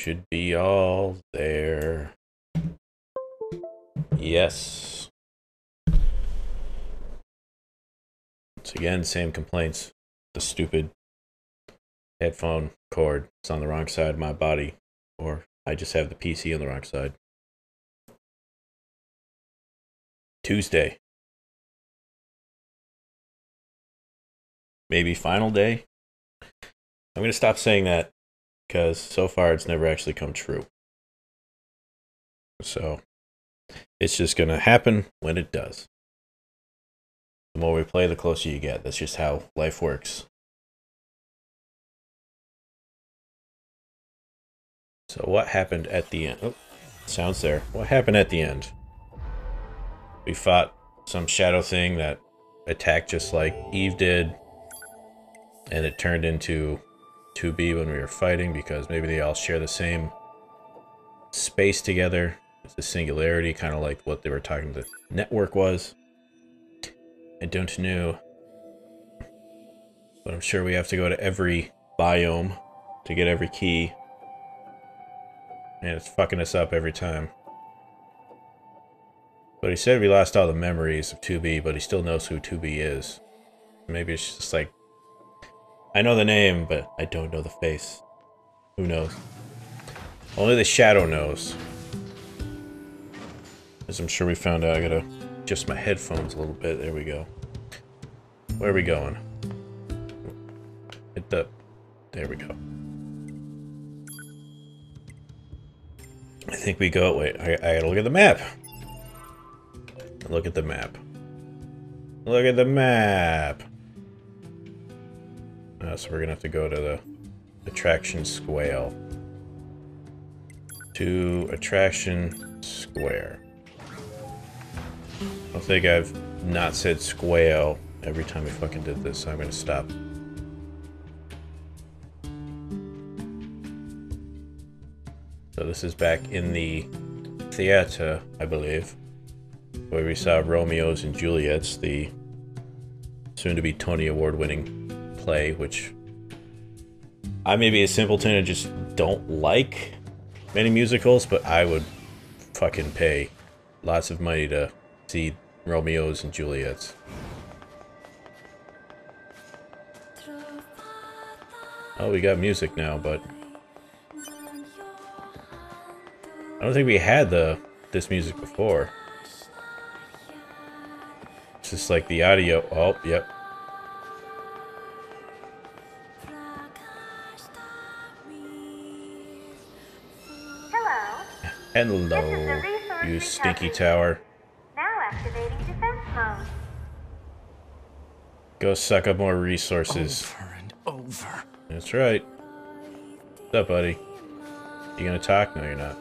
Should be all there. Yes. Once again, same complaints. The stupid headphone cord. It's on the wrong side of my body. Or I just have the PC on the wrong side. Tuesday. Maybe final day? I'm going to stop saying that, because so far it's never actually come true. So, it's just going to happen when it does. The more we play, the closer you get. That's just how life works. So what happened at the end? Oh, sounds there. What happened at the end? We fought some shadow thing that attacked just like Eve did. And it turned into 2B when we were fighting because maybe they all share the same space together. It's a singularity, kind of like what they were talking the network was. I don't know. But I'm sure we have to go to every biome to get every key. And it's fucking us up every time. But he said we lost all the memories of 2B, but he still knows who 2B is. Maybe it's just like, I know the name, but I don't know the face. Who knows? Only the shadow knows. As I'm sure we found out, I gotta adjust my headphones a little bit. There we go. Where are we going? Hit the... There we go. I think we go... Wait, I gotta look at the map. Look at the map. Look at the map. So we're going to have to go to the attraction square. To attraction square. I think I've not said square every time we fucking did this, so I'm going to stop. So this is back in the theater, I believe, where we saw Romeo's and Juliet's, the soon-to-be Tony Award-winning play, which I may be a simpleton and just don't like many musicals, but I would fucking pay lots of money to see Romeo's and Juliet's. Oh, we got music now, but I don't think we had this music before. It's just like the audio. Oh, yep. Hello, you stinky tower. Now activating defense mode. Go suck up more resources. Over and over. That's right. What's up, buddy? You gonna talk? No, you're not.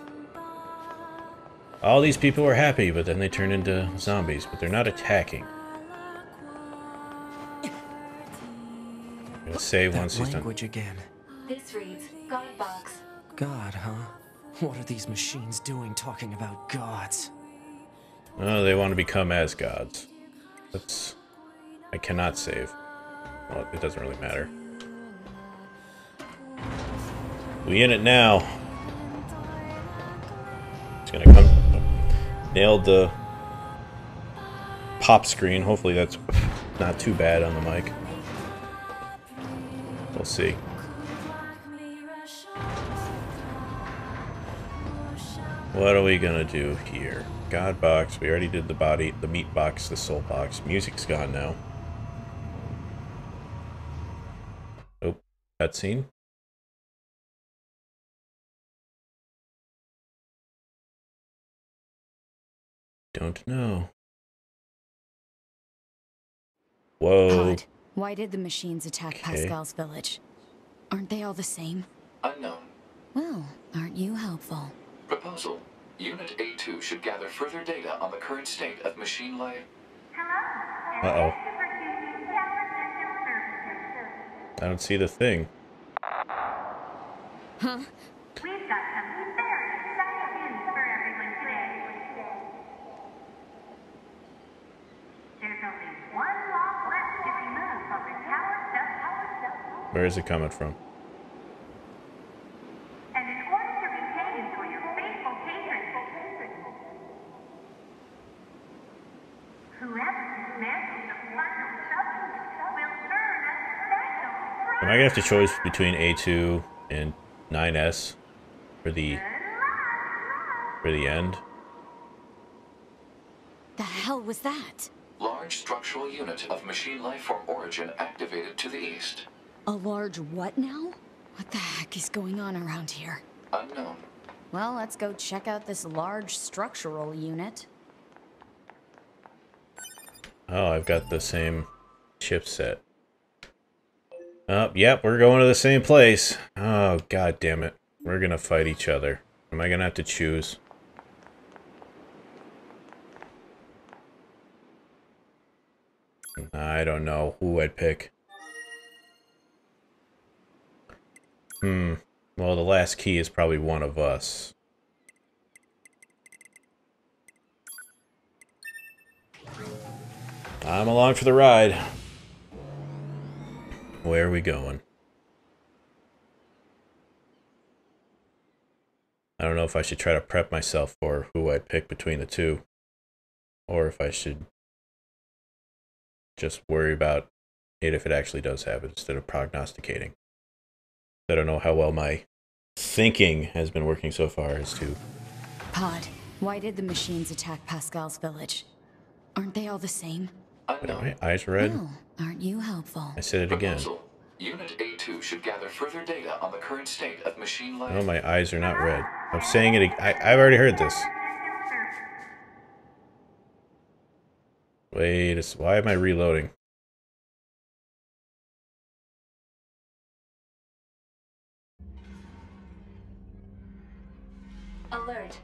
All these people are happy, but then they turn into zombies, but they're not attacking. I'm gonna save once he's done. Language again. This reads, God box. God, huh? What are these machines doing talking about gods? Oh, they want to become as gods. That's... I cannot save. Well, it doesn't really matter. We in it now. It's gonna come... Nailed the... pop screen. Hopefully that's not too bad on the mic. We'll see. What are we gonna do here? God box, we already did the body, the meat box, the soul box. Music's gone now. Oh, cutscene. Don't know. Whoa. Pod, why did the machines attack Pascal's village? Aren't they all the same? Unknown. Well, aren't you helpful? Proposal. Unit A2 should gather further data on the current state of machine life. Uh-oh. I don't see the thing. Huh? We've got something very exciting news for everyone today. There's only one lock left to remove from the tower. Where is it coming from? And in order to I have to choose between A2 and 9S for the end. The hell was that? Large structural unit of machine life from origin activated to the east. A large what now? What the heck is going on around here? Unknown. Well, let's go check out this large structural unit. Oh, I've got the same chipset. Oh, yep, we're going to the same place. Oh, god damn it. We're gonna fight each other. Am I gonna have to choose? I don't know who I'd pick. Well, the last key is probably one of us. I'm along for the ride. Where are we going? I don't know if I should try to prep myself for who I'd pick between the two. Or if I should just worry about it if it actually does happen instead of prognosticating. I don't know how well my thinking has been working so far as to... Pod, why did the machines attack Pascal's village? Aren't they all the same? Wait, are my eyes red? No, aren't you helpful? I said it again. Proposal. Unit A2 should gather further data on the current state of machine life. No, my eyes are not red. I'm saying it again. I've already heard this. Wait, why am I reloading? Alert.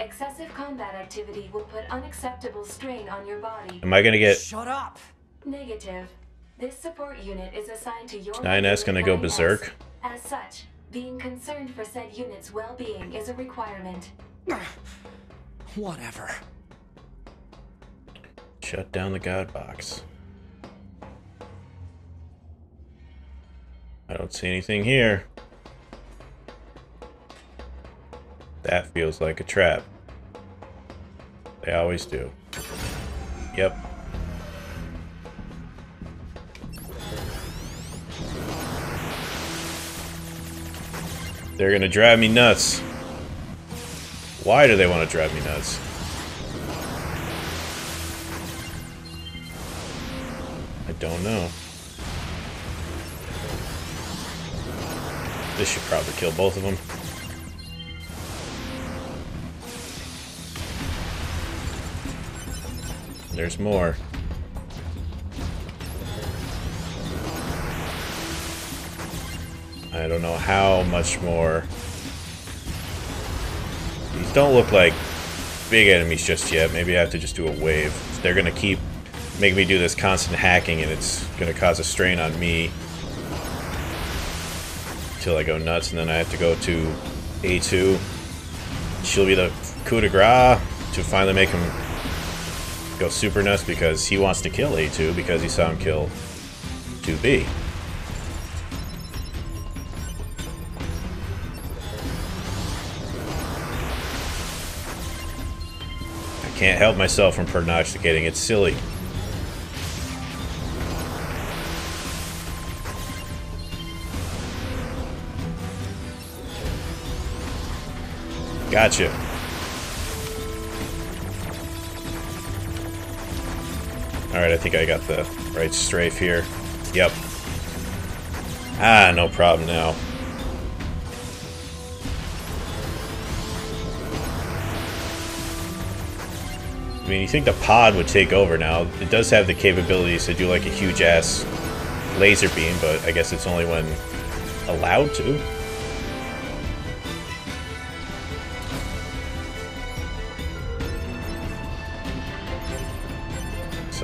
Excessive combat activity will put unacceptable strain on your body. Am I gonna get... Shut up! Negative. This support unit is assigned to your... 9S gonna go berserk? As such, being concerned for said unit's well-being is a requirement. Whatever. Shut down the god box. I don't see anything here. That feels like a trap. They always do. Yep. They're gonna drive me nuts. Why do they want to drive me nuts? I don't know. This should probably kill both of them. There's more. I don't know how much more. These don't look like big enemies just yet. Maybe I have to just do a wave. They're gonna keep making me do this constant hacking, and it's gonna cause a strain on me until I go nuts, and then I have to go to A2. She'll be the coup de grace to finally make him go super nuts because he wants to kill A2 because he saw him kill 2B. I can't help myself from prognosticating, it's silly. Gotcha. Alright, I think I got the right strafe here. Yep. Ah, no problem now. I mean, you think the pod would take over now. It does have the capabilities to do like a huge-ass laser beam, but I guess it's only when allowed to.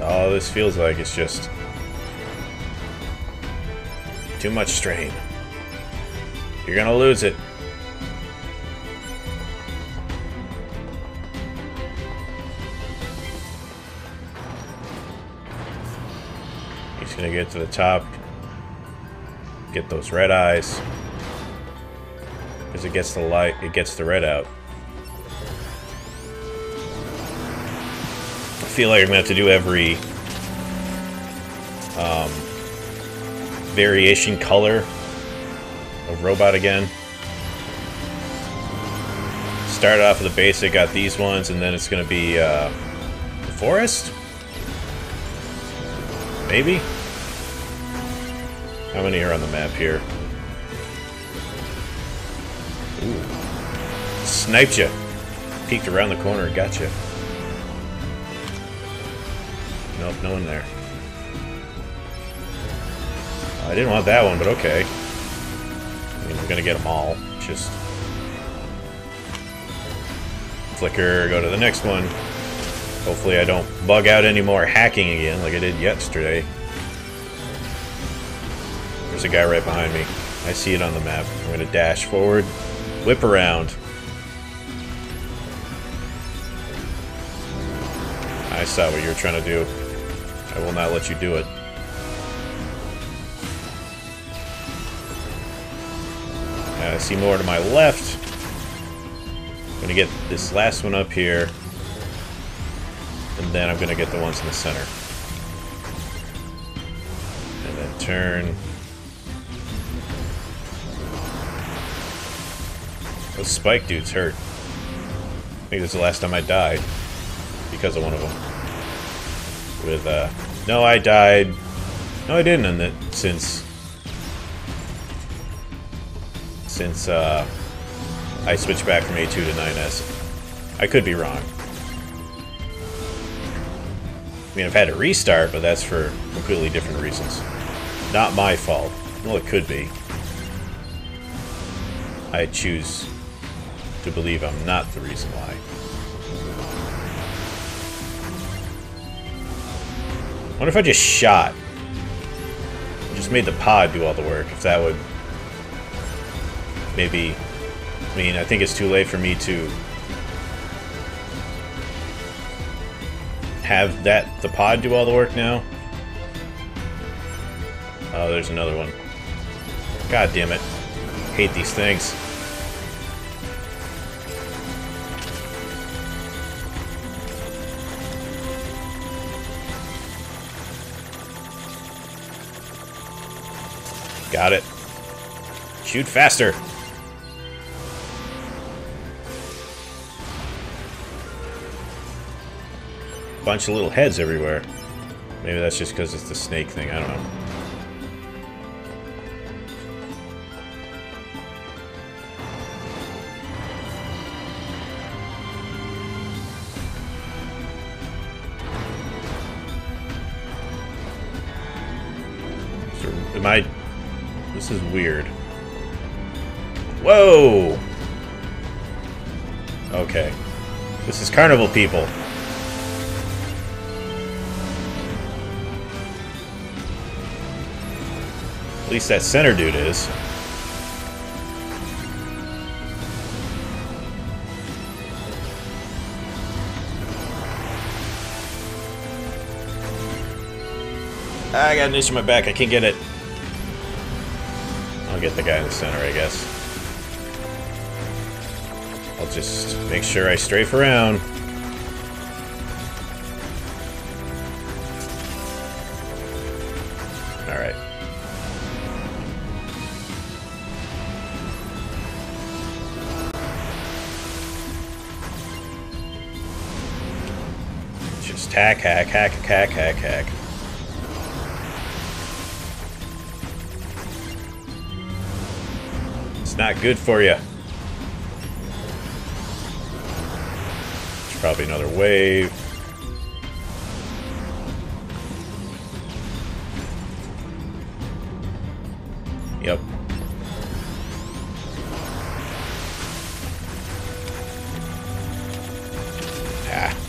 Oh, this feels like it's just too much strain. You're gonna lose it. He's gonna get to the top, get those red eyes, because it gets the light, it gets the red out. I feel like I'm gonna have to do every variation color of robot again. Started off with the basic, got these ones, and then it's going to be the forest? Maybe? How many are on the map here? Ooh. Sniped ya! Peeked around the corner, gotcha. Nope, no one there. I didn't want that one, but okay. I mean, we're gonna get them all. Just flicker, go to the next one. Hopefully I don't bug out any more hacking again like I did yesterday. There's a guy right behind me. I see it on the map. I'm gonna dash forward, whip around. I saw what you were trying to do. I will not let you do it. I see more to my left. I'm gonna get this last one up here, and then I'm gonna get the ones in the center. And then turn. Those spike dudes hurt. I think this is the last time I died because of one of them. With no, I died. No, I didn't. And that since I switched back from A2 to 9S. I could be wrong. I mean, I've had to restart, but that's for completely different reasons. Not my fault. Well, it could be. I choose to believe I'm not the reason why. What if I just shot? I just made the pod do all the work, if that would... Maybe, I mean, I think it's too late for me to have that, the pod do all the work now. Oh, there's another one. God damn it. Hate these things. Got it. Shoot faster. Bunch of little heads everywhere. Maybe that's just because it's the snake thing, I don't know. So, am I... This is weird. Whoa! Okay. This is carnival people. At least that center dude is. I got an itch in my back, I can't get it. I'll get the guy in the center, I guess. I'll just make sure I strafe around. Hack, hack, hack, hack, hack, hack. It's not good for you. There's probably another wave. Yep. Ah.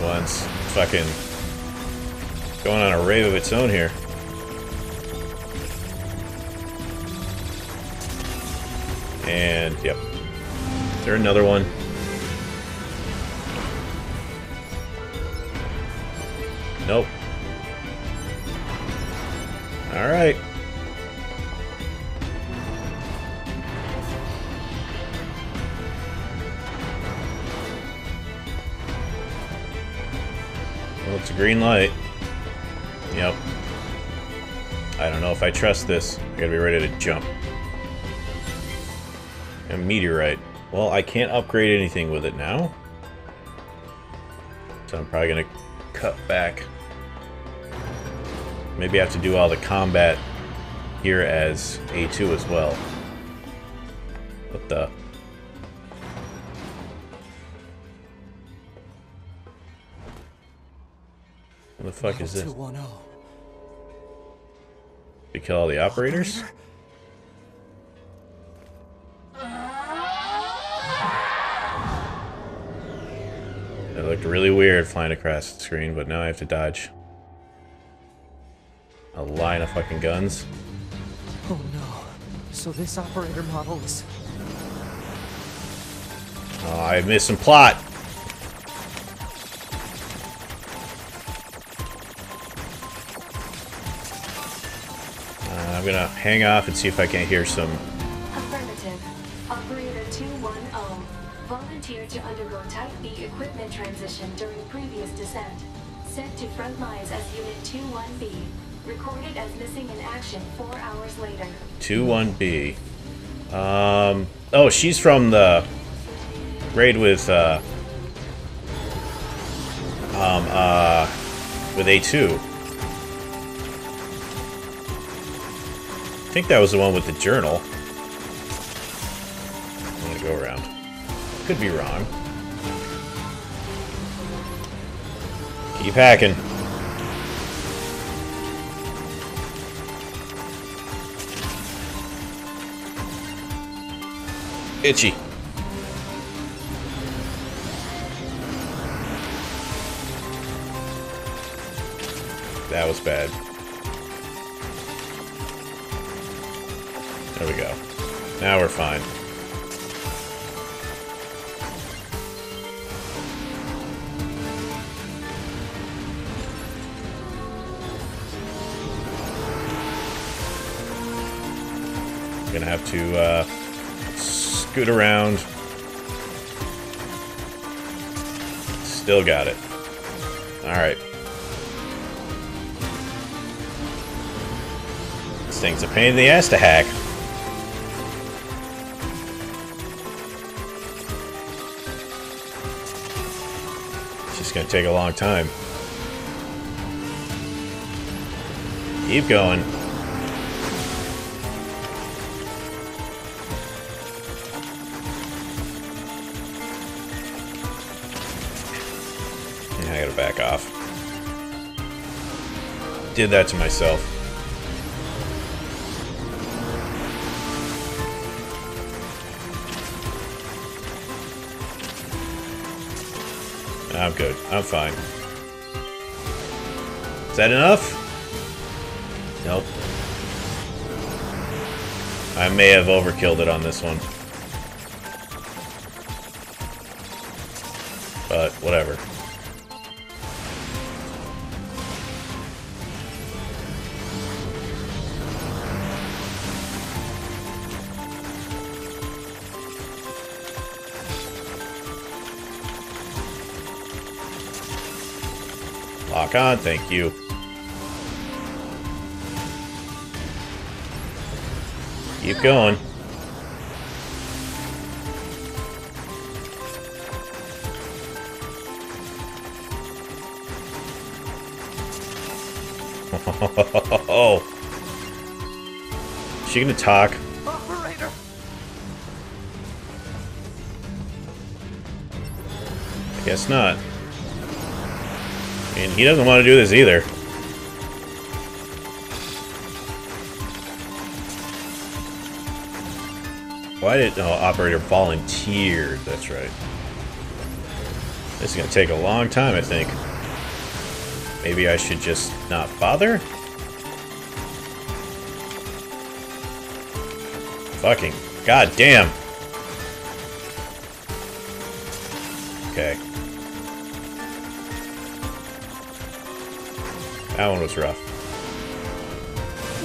One's fucking going on a rave of its own here. And, yep. Is there another one? Nope. Alright. Well, it's a green light. Yep. I don't know if I trust this. I gotta be ready to jump. A meteorite. Well, I can't upgrade anything with it now. So I'm probably gonna cut back. Maybe I have to do all the combat here as A2 as well. What the? What the fuck is this? Did we kill all the operators? It looked really weird flying across the screen, but now I have to dodge a line of fucking guns. Oh no. So this operator model is... Oh, I missed some plot! I'm gonna hang off and see if I can't hear some... Affirmative. Operator 210. Volunteered to undergo Type B equipment transition during previous descent. Sent to front lines as Unit 21B. Recorded as missing in action 4 hours later. 21B. Oh, she's from the raid with A2. I think that was the one with the journal. I'm gonna go around. Could be wrong. Keep hacking. Itchy. That was bad. There we go. Now we're fine. I'm gonna have to, scoot around. Still got it. Alright. This thing's a pain in the ass to hack. It's just gonna take a long time. Keep going. I gotta back off. Did that to myself. I'm good. I'm fine. Is that enough? Nope. I may have overkilled it on this one. But whatever. Lock on, thank you. Keep going. Oh, is she gonna talk? Operator. I guess not. And he doesn't want to do this either. Why did... Oh, operator volunteered. That's right. This is going to take a long time, I think. Maybe I should just not bother? Fucking goddamn. Okay. That one was rough.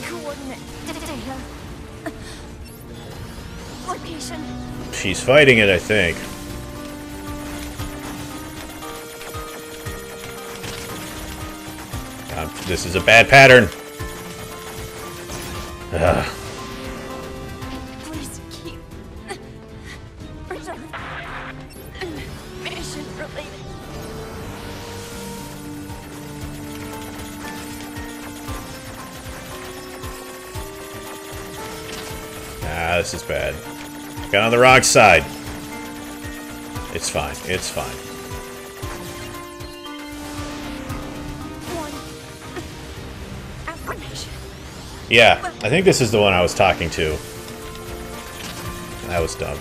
Coordinate data. Location. She's fighting it, I think. This is a bad pattern. Ugh. This is bad. Got on the wrong side. It's fine. It's fine. Yeah, I think this is the one I was talking to. That was dumb.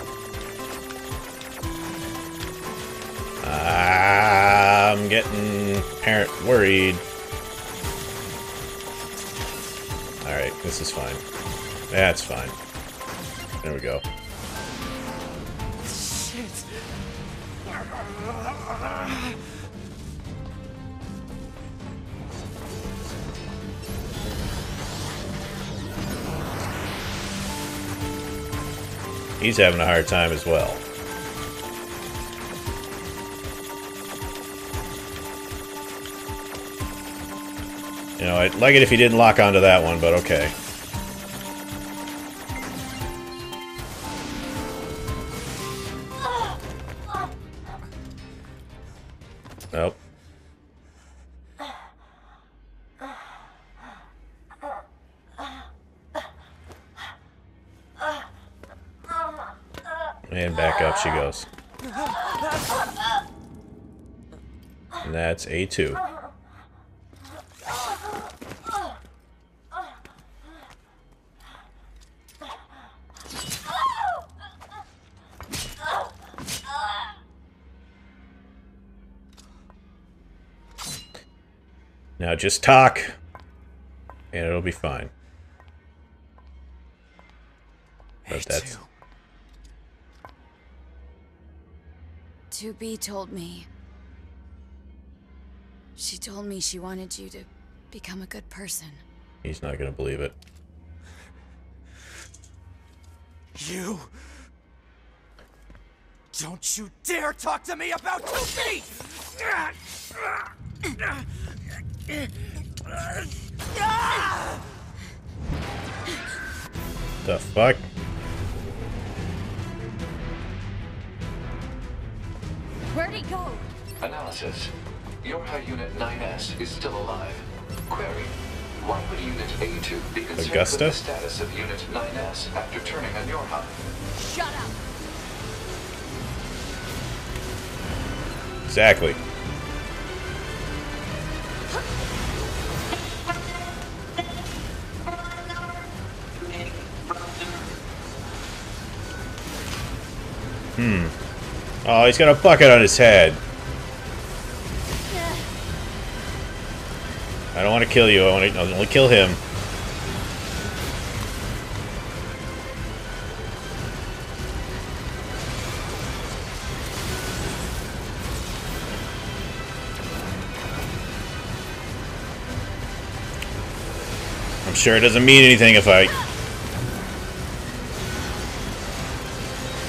I'm getting parent worried. Alright, this is fine. That's fine. There we go. Shit. He's having a hard time as well. You know, I'd like it if he didn't lock onto that one, but okay. She goes. And that's A2. Now just talk, and it'll be fine. But that's... 2B told me. She told me she wanted you to become a good person. He's not gonna believe it. You... Don't you dare talk to me about 2B! The fuck? Where'd he go? Analysis. YoRHa Unit 9S is still alive. Query. Why would Unit A2 be concerned with the status of Unit 9S after turning on YoRHa? Shut up! Exactly. Oh, he's got a bucket on his head. I don't want to kill you. I want to only kill him. I'm sure it doesn't mean anything if I...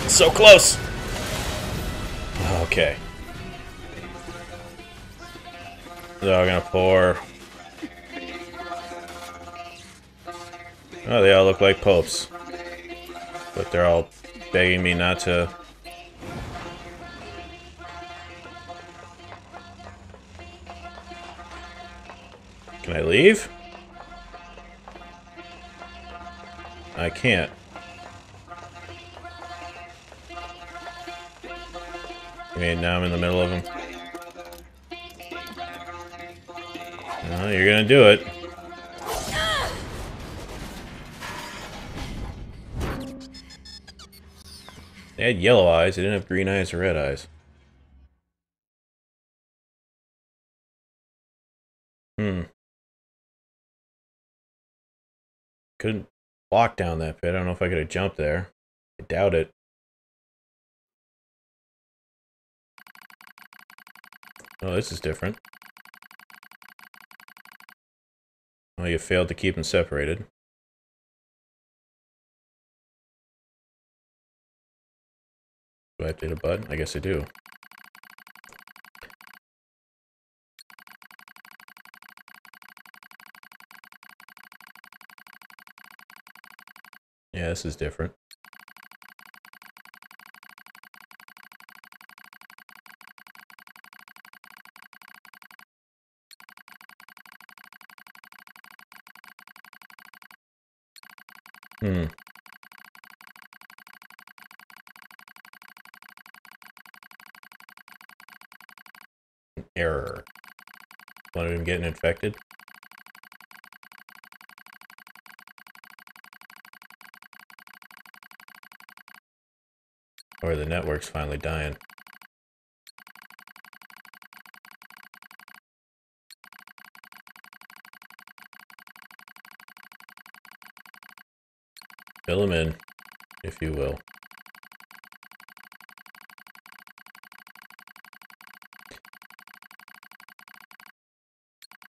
It's so close! Okay. They're all gonna pour. Oh, they all look like popes. But they're all begging me not to... Can I leave? I can't. Okay, now I'm in the middle of them. No, you're gonna do it. They had yellow eyes, they didn't have green eyes or red eyes. Couldn't walk down that pit. I don't know if I could have jumped there. I doubt it. Oh, this is different. Well, you failed to keep them separated. Do I have to hit a button? I guess I do. Yeah, this is different. Hmm. An error. One of them getting infected. Or the network's finally dying. Fill them in, if you will.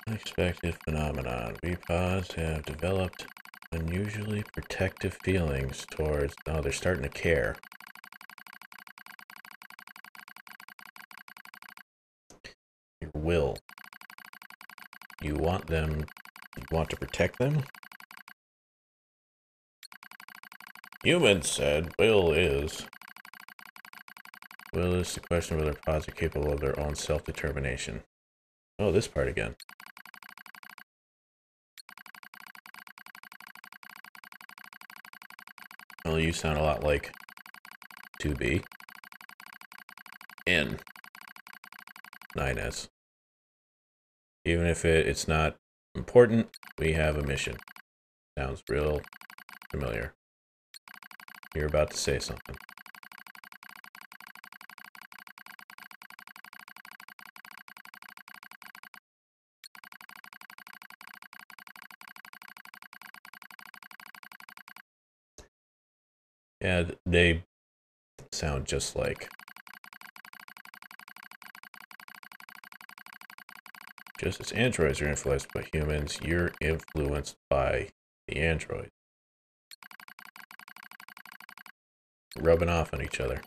Unexpected phenomenon. VPODs have developed unusually protective feelings towards... Oh, they're starting to care. Your will. You want them... You want to protect them? Human said, will is. Will is the question whether pods are capable of their own self-determination. Oh, this part again. Well, you sound a lot like 2B. In 9S. Even if it's not important, we have a mission. Sounds real familiar. You're about to say something. Yeah, they sound just like... Just as androids are influenced by humans, you're influenced by the android. Rubbing off on each other.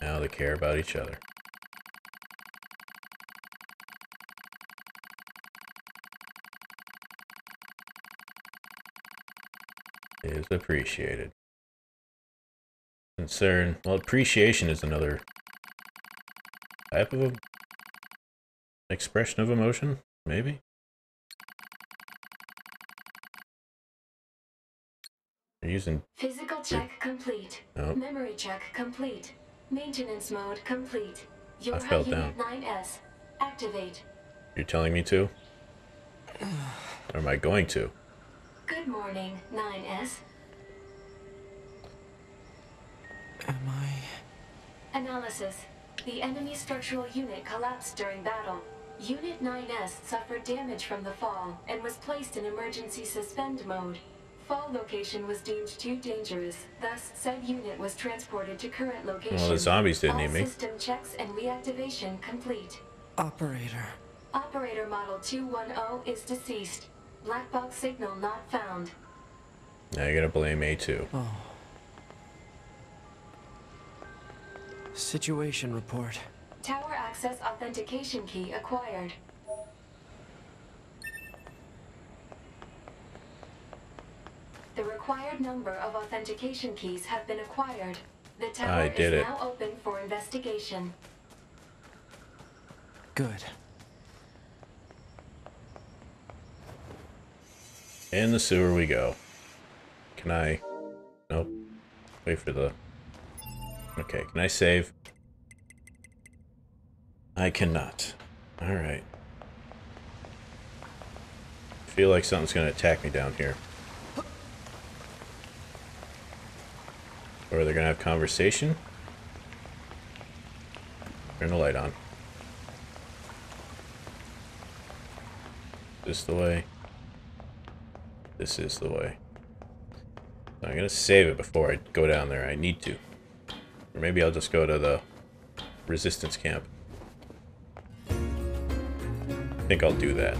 Now they care about each other. Is appreciated. Concern. Well, appreciation is another type of expression of emotion, maybe? Using physical check complete. Nope. Memory check complete. Maintenance mode complete. Your I fell down. 9S. Activate. You're telling me to? Or am I going to? Good morning, 9S. Am I? Analysis. The enemy structural unit collapsed during battle. Unit 9S suffered damage from the fall and was placed in emergency suspend mode. Fall location was deemed too dangerous, thus said unit was transported to current location. Well, the zombies didn't need me. All system checks and reactivation complete. Operator. Operator model 210 is deceased. Black box signal not found. Now you're gonna blame A2. Oh. Situation report. Tower access authentication key acquired. The required number of authentication keys have been acquired. The tower is now open for investigation. Good. In the sewer we go. Can I... Nope. Wait for the... Okay, can I save? I cannot. Alright. I feel like something's gonna attack me down here. Or they're gonna have conversation. Turn the light on. This is the way. This is the way. I'm gonna save it before I go down there. I need to. Or maybe I'll just go to the resistance camp. I think I'll do that.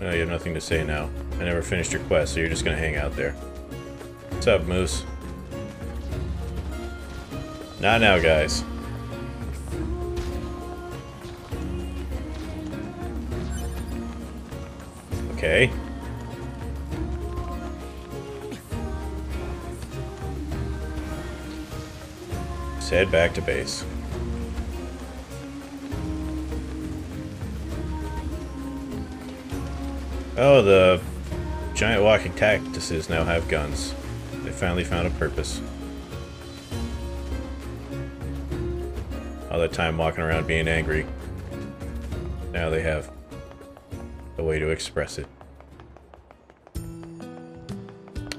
No, you have nothing to say now. I never finished your quest, so you're just gonna hang out there. What's up, Moose? Not now, guys. Okay. Let's head back to base. Oh, the giant walking cactuses now have guns. They finally found a purpose. All that time walking around being angry. Now they have a way to express it.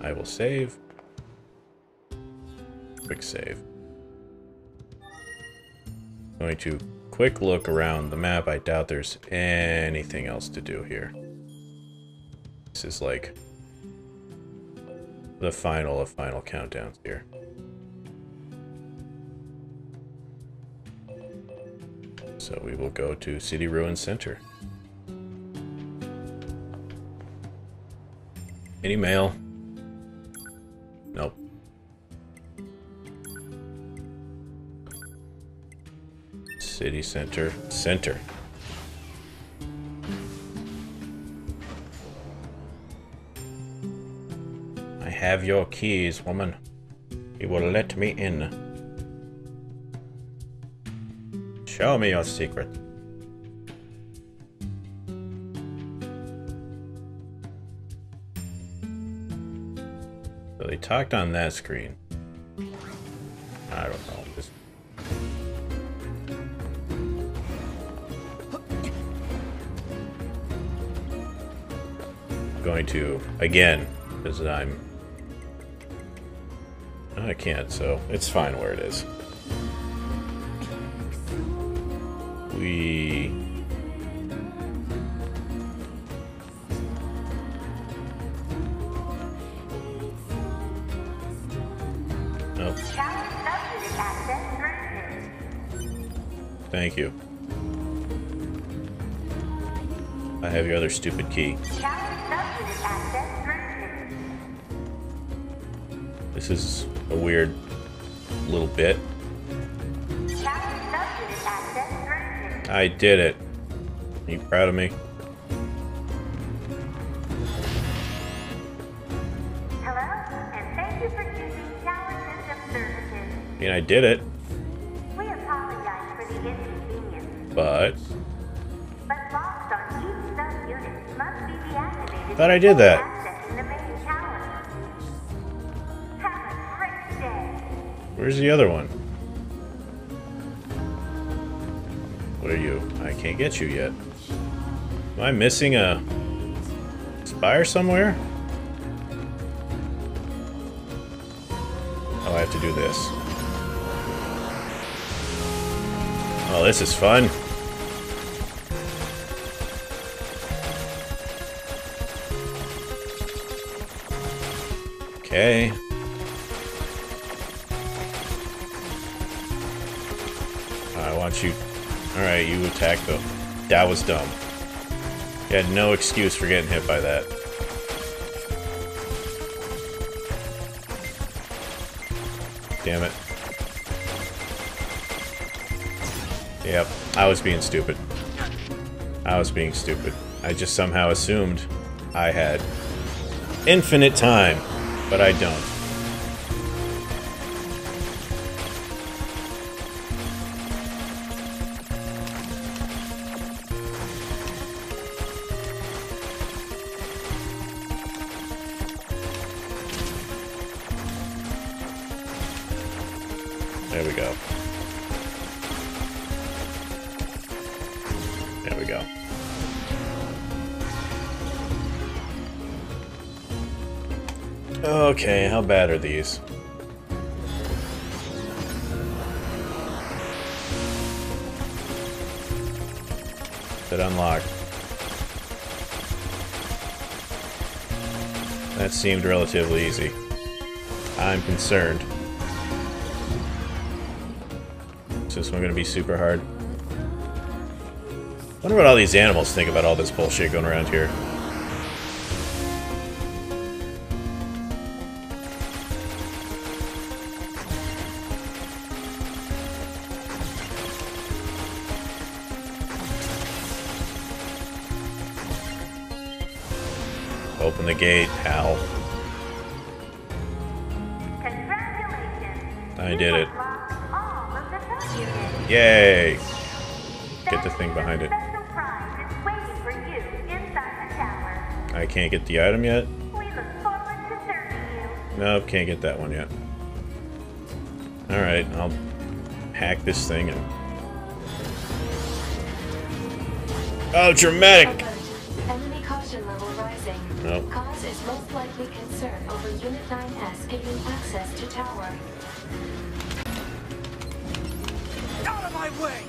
I will save. Quick save. Going to quick look around the map. I doubt there's anything else to do here. This is like the final of final countdowns here. So we will go to City Ruins Center. Any mail? Nope. City Center. Center. I have your keys, woman. You will let me in. Show me your secret. So they talked on that screen. I don't know. Just... I'm going to again, because I can't, so it's fine where it is. We nope. Thank you. I have your other stupid key. This is a weird little bit. I did it. Are you proud of me? Hello, and thank you for choosing Tower System Services. I mean, I did it. We apologize for the inconvenience. But locks on each sub-unit must be deactivated. I thought I did that. Accessing the main tower. Have a great day. Where's the other one? What are you? I can't get you yet. Am I missing a spire somewhere? Oh, I have to do this. Oh, this is fun. Okay. I want you... Alright, you attacked them. That was dumb. You had no excuse for getting hit by that. Damn it. Yep, I was being stupid. I just somehow assumed I had infinite time, but I don't. There we go. Okay, how bad are these? That unlocked. That seemed relatively easy. I'm concerned. This one's gonna be super hard. Wonder what all these animals think about all this bullshit going around here. Open the gate, pal. Congratulations. I did it. Yay! Get the thing behind it. I can't get the item yet. Nope, can't get that one yet. Alright, I'll hack this thing and... Oh, dramatic! Enemy caution level rising. Nope. Cause is most likely concern over Unit 9S gaining access to tower. Out of my way!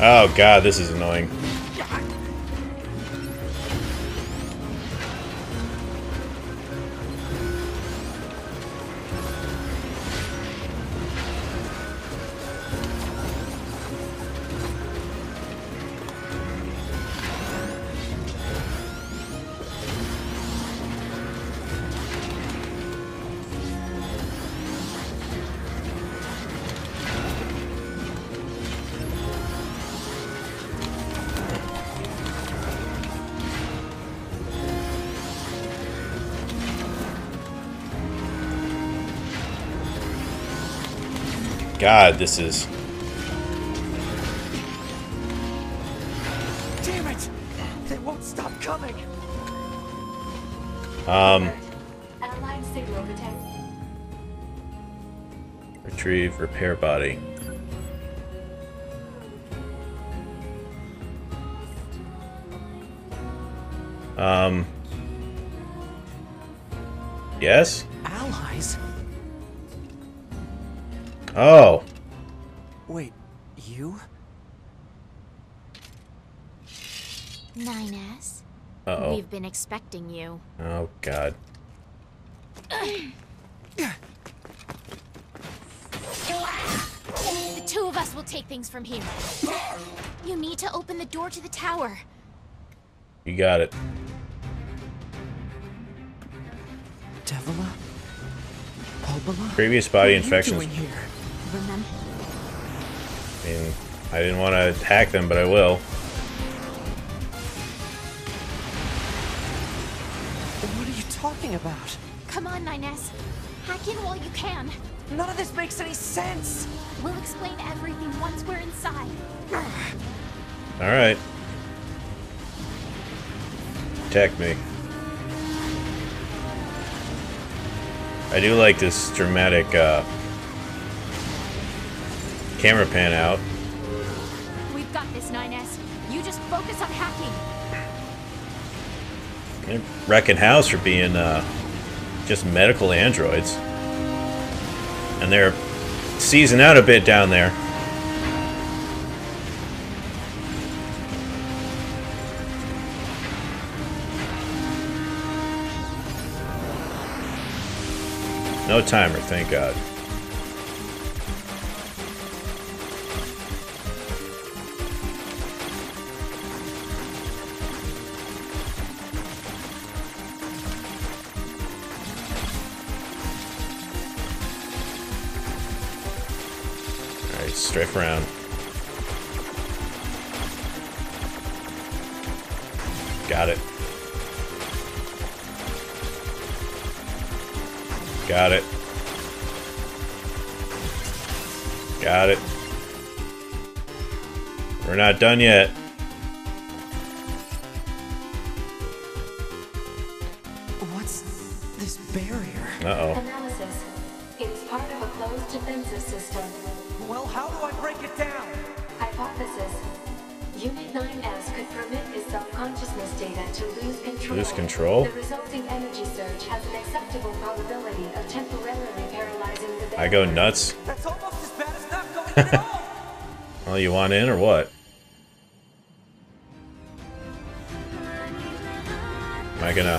Oh god, this is annoying. God, this is... Damn it! They won't stop coming. Retrieve repair body. Yes? Allies? Oh. Wait, you? 9S? Uh-oh. We've been expecting you. Oh, God. The two of us will take things from here. You need to open the door to the tower. You got it. Devola? Popola? Previous body infections. Remember? I mean, I didn't want to hack them, but I will. What are you talking about? Come on, 9S. Hack in while you can. None of this makes any sense. We'll explain everything once we're inside. Alright. Attack me. I do like this dramatic, camera pan out. We've got this, 9S. You just focus on hacking. They're wrecking house for being just medical androids. And they're seasoned out a bit down there. No timer, thank God. Straight around. Got it. Got it. Got it. We're not done yet. What's this barrier? Uh-oh. Analysis. It's part of a closed defensive system. Well, how do I break it down? Hypothesis. Unit 9S could permit this self-consciousness data to lose control. Lose control? The resulting energy surge has an acceptable probability of temporarily paralyzing the data. I go nuts. That's almost as bad as not going at all. Well, you want in or what? Am I gonna...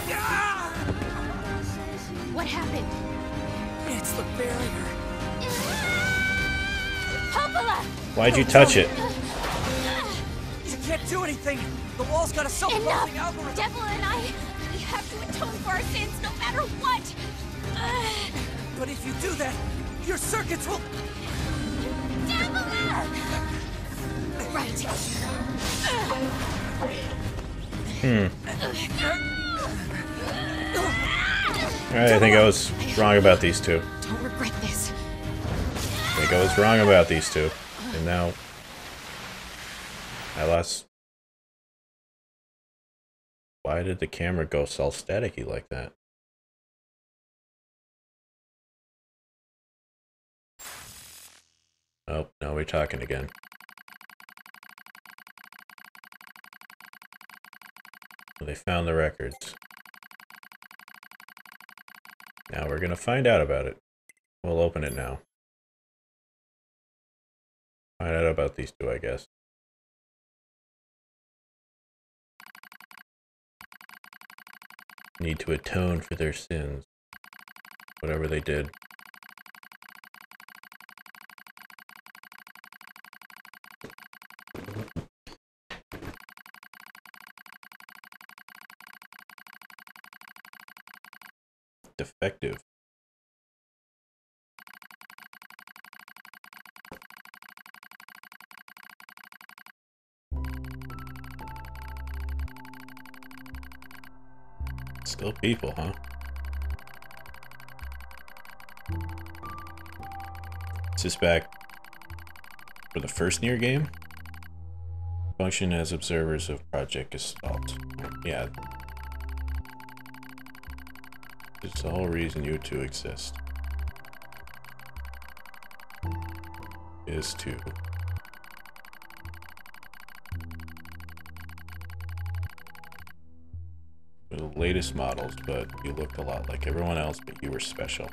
What happened? It's a barrier. Popola! Why'd you touch it? You can't do anything. The wall's got a self-closing algorithm. Devola and I, we have to atone for our sins no matter what. But if you do that, your circuits will. Devola! Right. Alright, I think I was wrong about these two. Don't regret this. I think I was wrong about these two. And now I lost. Why did the camera go self-staticky like that? Oh, now we're talking again. They found the records. Now we're gonna find out about it. We'll open it now. Find out about these two, I guess. Need to atone for their sins. Whatever they did. Defective. Still people, huh? Is this back for the first near game? Function as observers of Project Assault. Yeah. It's the whole reason you two exist. Is to the latest models, but you looked a lot like everyone else, but you were special.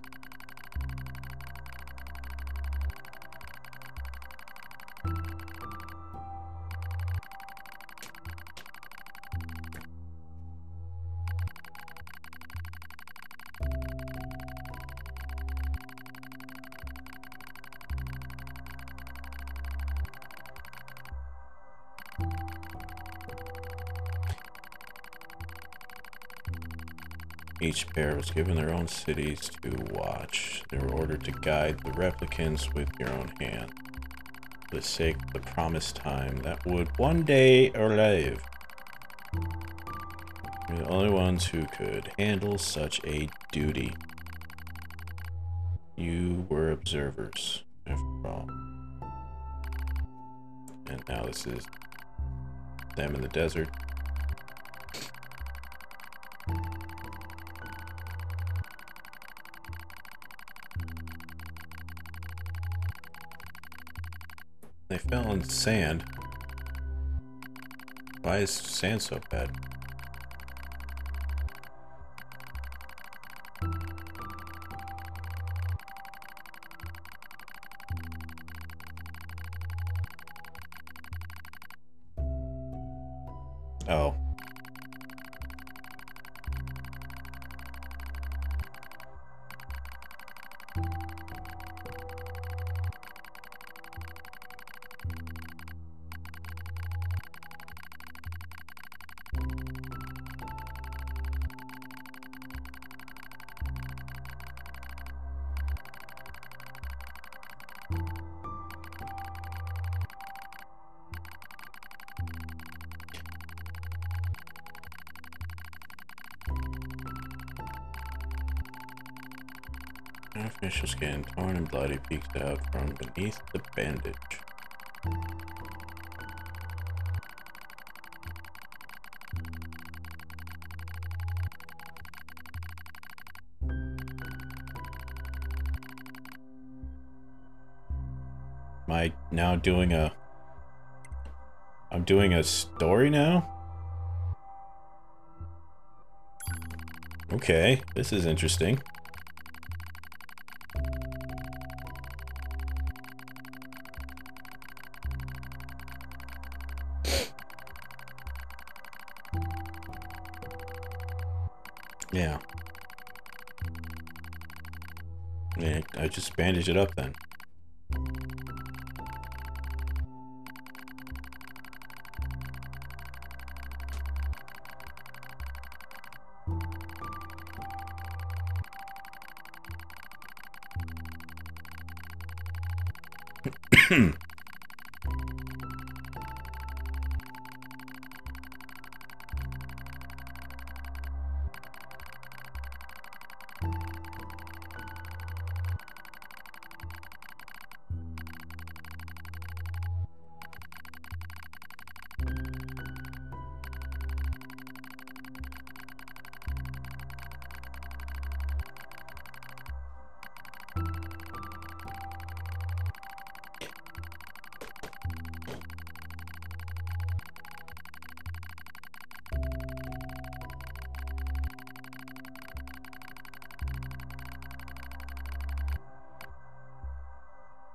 Each pair was given their own cities to watch. They were ordered to guide the replicants with your own hand, for the sake of the promised time that would one day arrive. You're the only ones who could handle such a duty. You were observers, after all. And now this is them in the desert. Fell in sand. Why is sand so bad? Oh. Official skin, torn and bloody, peeks out from beneath the bandage. Am I now doing a... I'm doing a story now? Okay, this is interesting. Yeah, I just bandage it up then.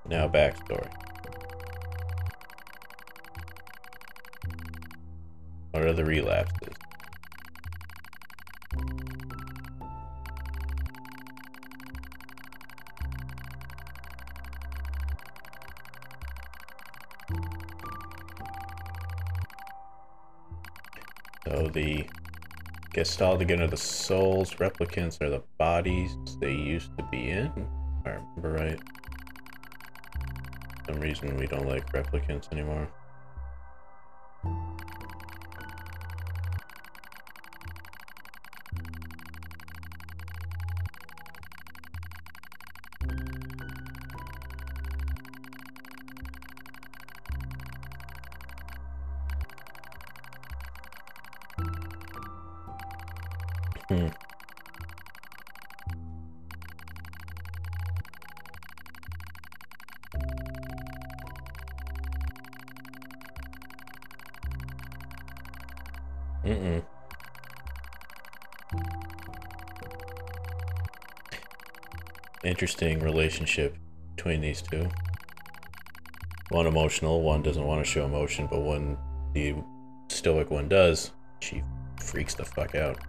Now backstory. What are the relapses? So the Gestalt again are the souls, replicants are the bodies they used to be in, if I remember right. Some reason we don't like replicants anymore. Interesting relationship between these two. One emotional, one doesn't want to show emotion, but when the stoic one does, she freaks the fuck out.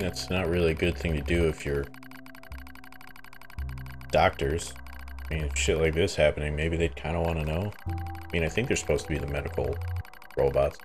That's not really a good thing to do if you're doctors. I mean, if shit like this happening, maybe they'd kind of want to know. I mean, I think they're supposed to be the medical robots.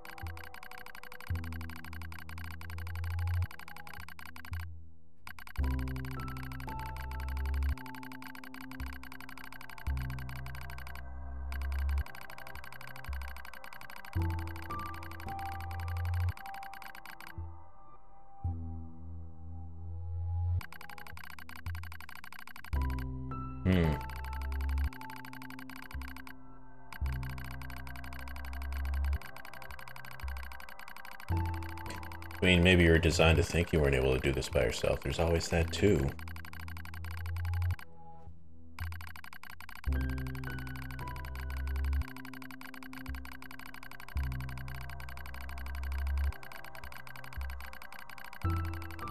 I mean, maybe you're designed to think you weren't able to do this by yourself. There's always that too.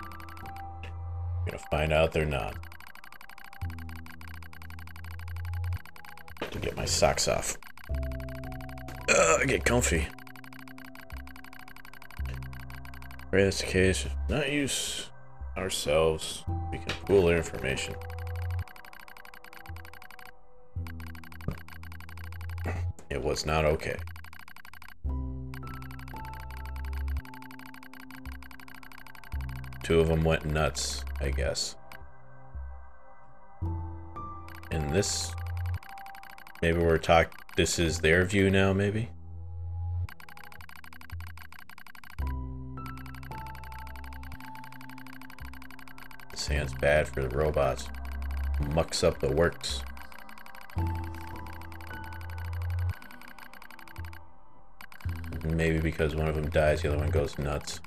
You're gonna find out they're not. I have to get my socks off. Ugh, get comfy. Right, that's the case. If not use ourselves, we can pool their information. It was not okay. Two of them went nuts, I guess. And this, maybe we're talking, this is their view now, maybe? Bad for the robots. mucks up the works. Maybe because one of them dies, the other one goes nuts.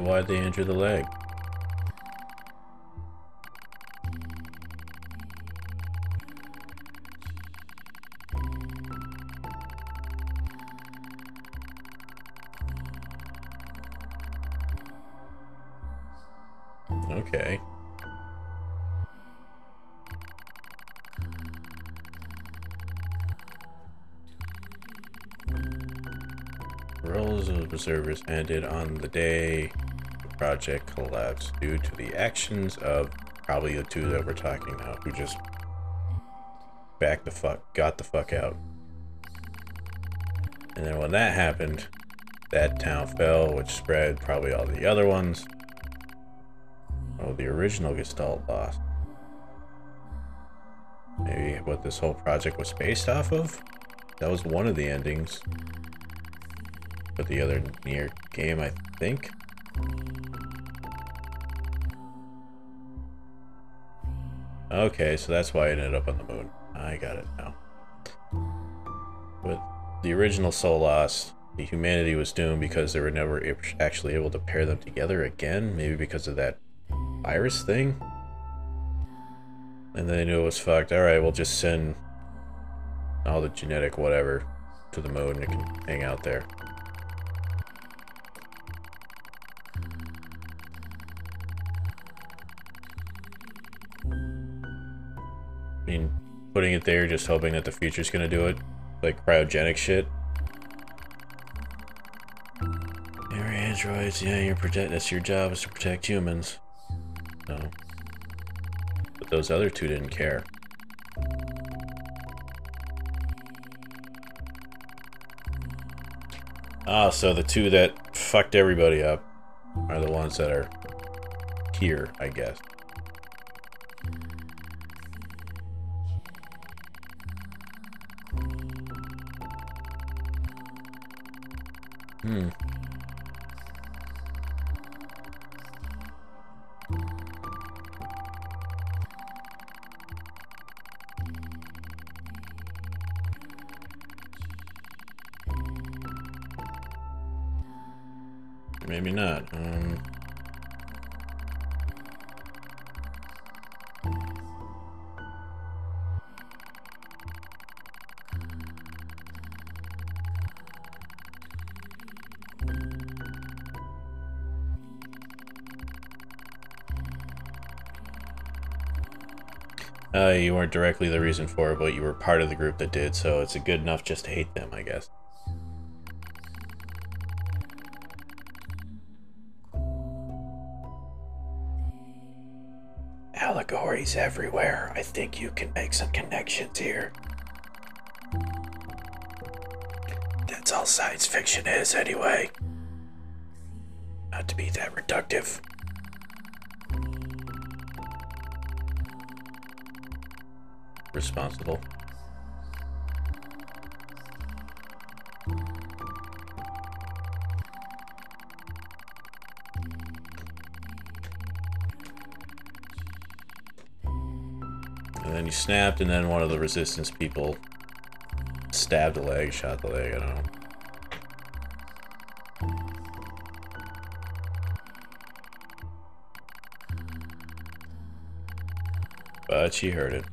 Why'd they injure the leg? Okay. Roles of the Preservers ended on the day project collapsed due to the actions of probably the two that we're talking about, who just got the fuck out. And then when that happened, that town fell, which spread probably all the other ones. Oh, the original Gestalt lost. Maybe what this whole project was based off of? That was one of the endings. But the other near game, I think. Okay, so that's why it ended up on the moon. I got it now. With the original soul loss, the humanity was doomed because they were never actually able to pair them together again, maybe because of that virus thing? And then they knew it was fucked. Alright, we'll just send all the genetic whatever to the moon and it can hang out there. I mean, putting it there, just hoping that the future's gonna do it. Like cryogenic shit. You're androids, yeah, that's your job is to protect humans. No. But those other two didn't care. Ah, so the two that fucked everybody up are the ones that are here, I guess. Hmm. Maybe not. You weren't directly the reason for it, but you were part of the group that did, so it's good enough just to hate them, I guess. Allegories everywhere. I think you can make some connections here. That's all science fiction is, anyway. Not to be that reductive. Responsible. And then you snapped, and then one of the resistance people stabbed the leg, shot the leg, I don't know. But she heard it.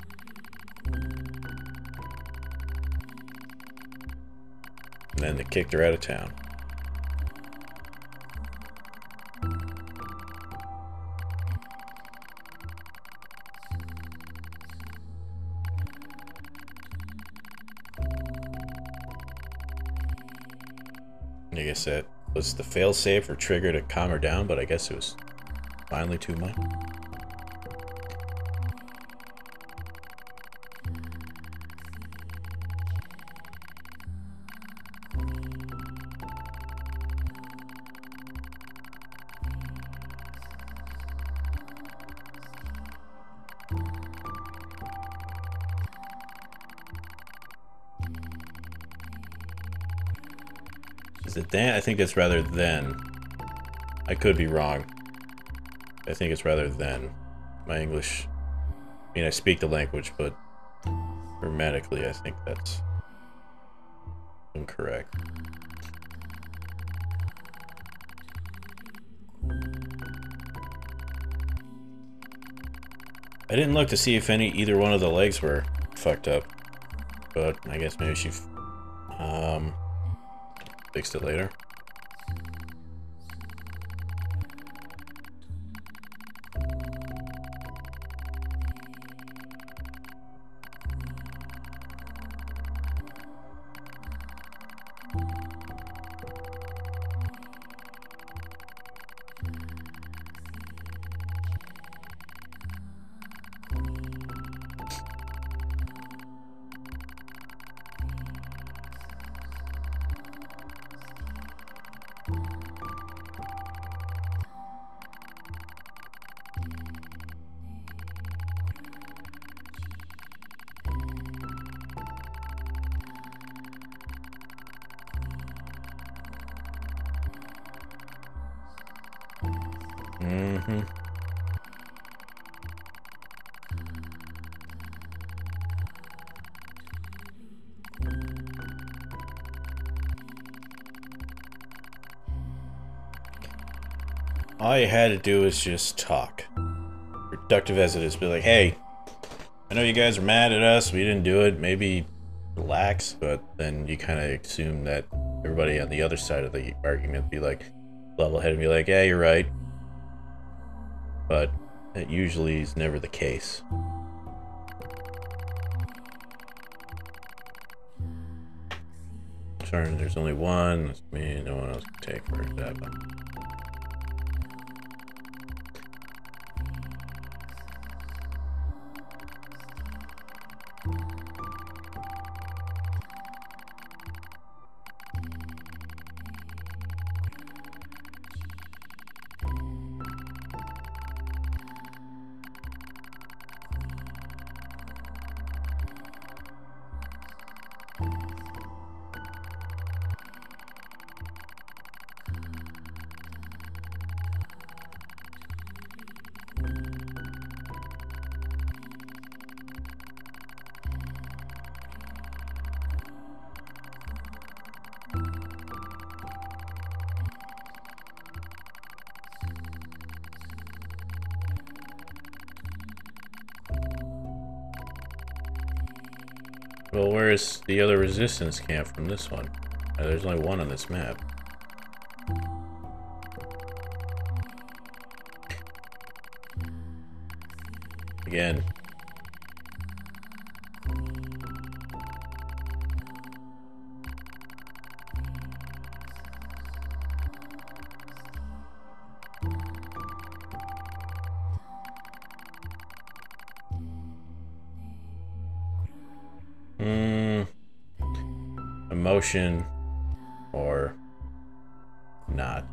And they kicked her out of town. guess that was the failsafe for trigger to calm her down, but I guess it was finally too much. I think it's rather than. I could be wrong. I think it's rather than. My English, I mean, I speak the language, but grammatically I think that's incorrect. I didn't look to see if either one of the legs were fucked up, but I guess maybe she fixed it later. All you had to do is just talk. Productive as it is, be like, hey, I know you guys are mad at us, we didn't do it, maybe relax, but then you kind of assume that everybody on the other side of the argument be like, level-headed and be like, yeah, you're right. But that usually is never the case. Sorry, there's only one, that's me, no one else can take for that one. Well, where is the other resistance camp from this one? There's only one on this map. Again. Emotion or not.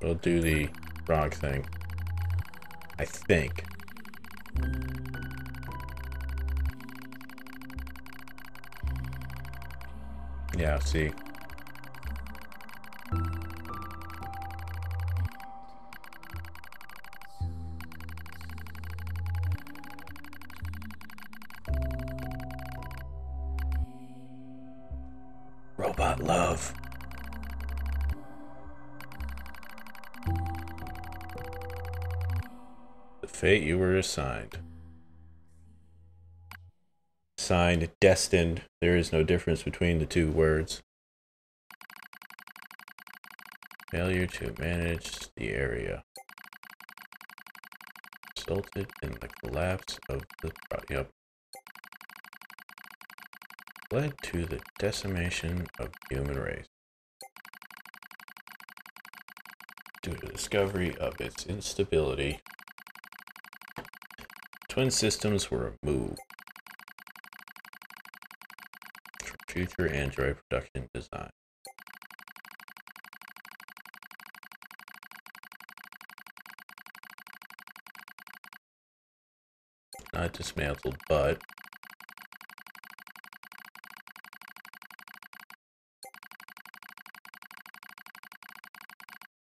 We'll do the wrong thing, I think. Yeah, see. Fate you were assigned. Signed, destined. There is no difference between the two words. Failure to manage the area. resulted in the collapse of the project. Led to the decimation of the human race. Due to the discovery of its instability, twin systems were removed for future android production design. Not dismantled, but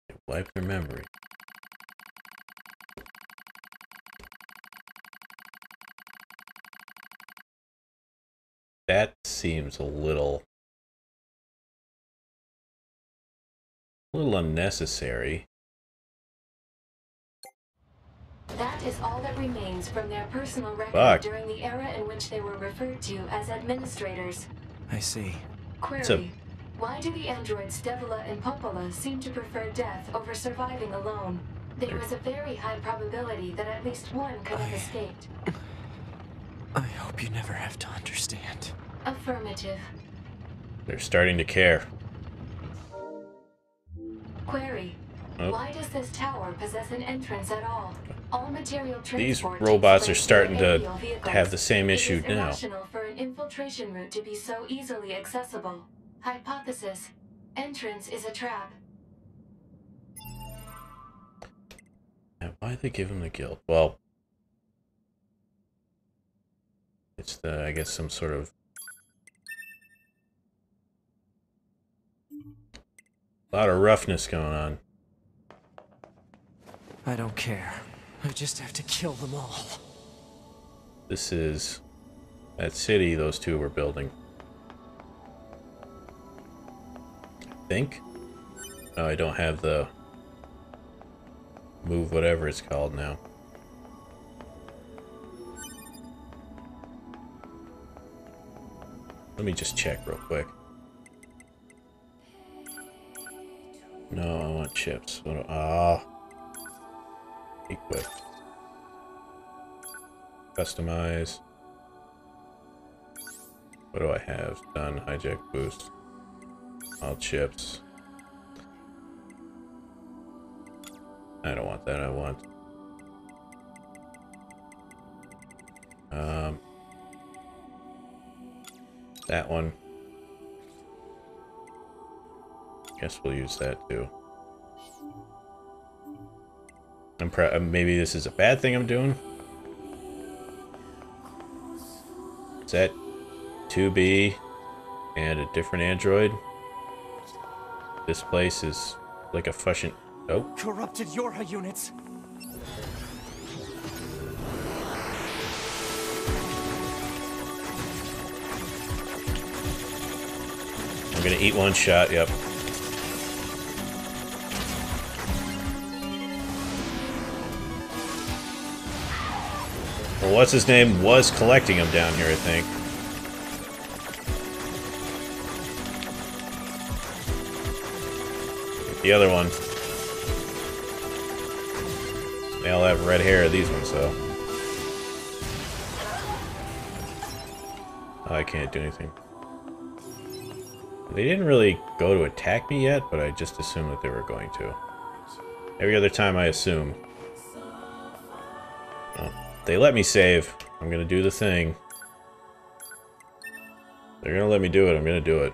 they wiped their memory. That seems a little unnecessary. That is all that remains from their personal record during the era in which they were referred to as administrators. I see. Query. Why do the androids Devola and Popola seem to prefer death over surviving alone? There is a very high probability that at least one could have escaped. I hope you never have to understand. Affirmative. They're starting to care. Query. Why does this tower possess an entrance at all? All material transport. These robots are starting to have the same issue now. It is irrational for an infiltration route to be so easily accessible. Hypothesis. Entrance is a trap. Now, why they give him the guild? Well, it's the, I guess, some sort of lot of roughness going on. I don't care. I just have to kill them all. This is that city those two were building. I think? Oh, I don't have the move whatever it's called now. Let me just check real quick. No, I want chips. Ah. Equip. Customize. What do I have? Done. Hijack boost. All chips. I don't want that. I want. That one. Guess we'll use that too. Maybe this is a bad thing I'm doing. Is that 2B and a different android? This place is like a fucking corrupted YoRHa units. I'm gonna eat one shot. Yep. What's his name was collecting him down here, I think. The other one. They all have red hair, these ones, though. Oh, I can't do anything. They didn't really go to attack me yet, but I just assumed that they were going to. Every other time I assume. They let me save. I'm gonna do the thing. They're gonna let me do it. I'm gonna do it.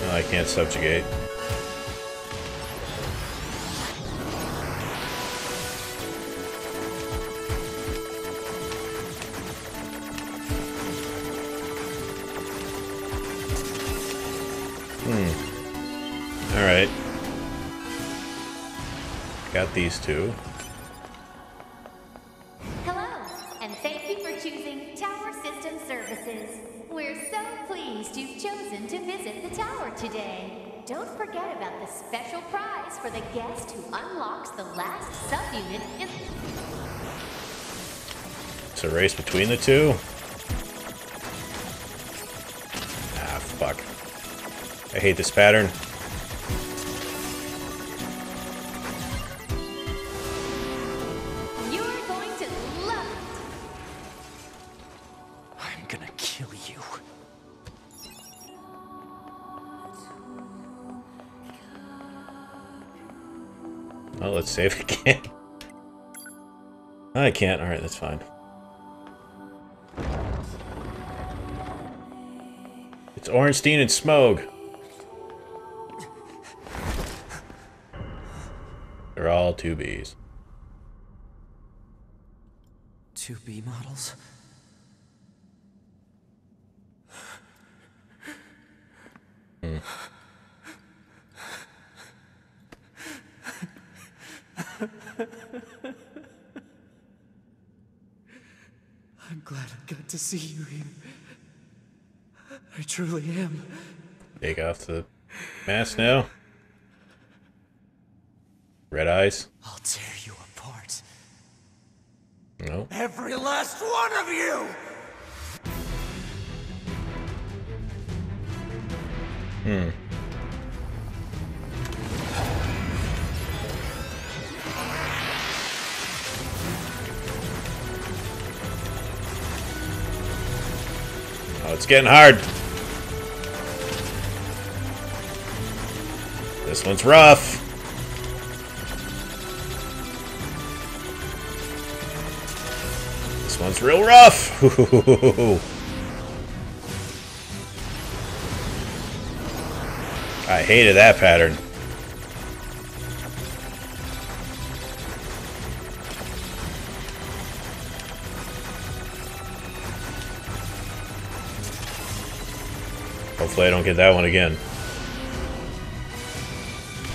No, I can't subjugate. Alright. Got these two. Hello, and thank you for choosing Tower System Services. We're so pleased you've chosen to visit the tower today. don't forget about the special prize for the guest who unlocks the last subunit in... It's a race between the two? Ah, fuck. I hate this pattern. Save again. I can't. Alright, that's fine. It's Orenstein and Smog. They're all 2Bs. 2B models? Hmm. I'm glad I got to see you here. I truly am. Take off the mask now. Red eyes. I'll tear you apart. No. Every last one of you! Hmm. It's getting hard. This one's rough. This one's real rough. I hated that pattern. Hopefully I don't get that one again.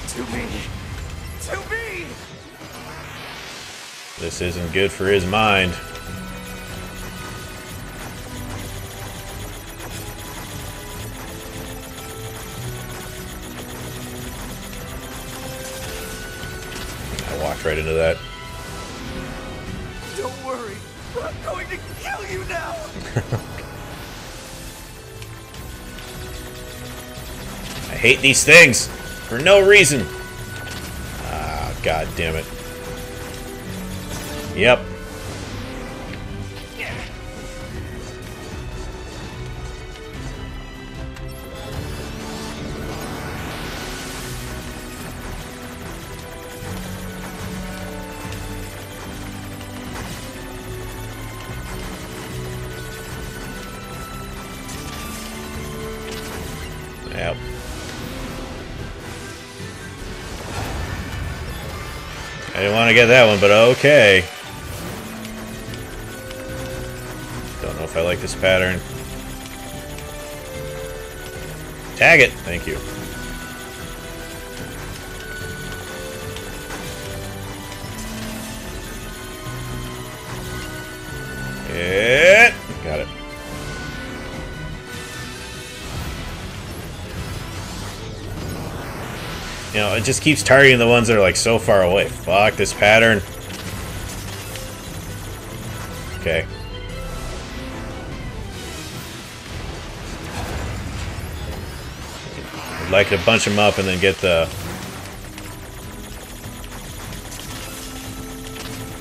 2B! 2B! This isn't good for his mind. I walked right into that. Don't worry, I'm going to kill you now! I hate these things for no reason. Ah, god damn it. Yep. I get that one, but okay. Don't know if I like this pattern. Tag it! Thank you. Yeah. Got it. You know, it just keeps targeting the ones that are like so far away. Fuck this pattern. Okay. I'd like to bunch them up and then get the...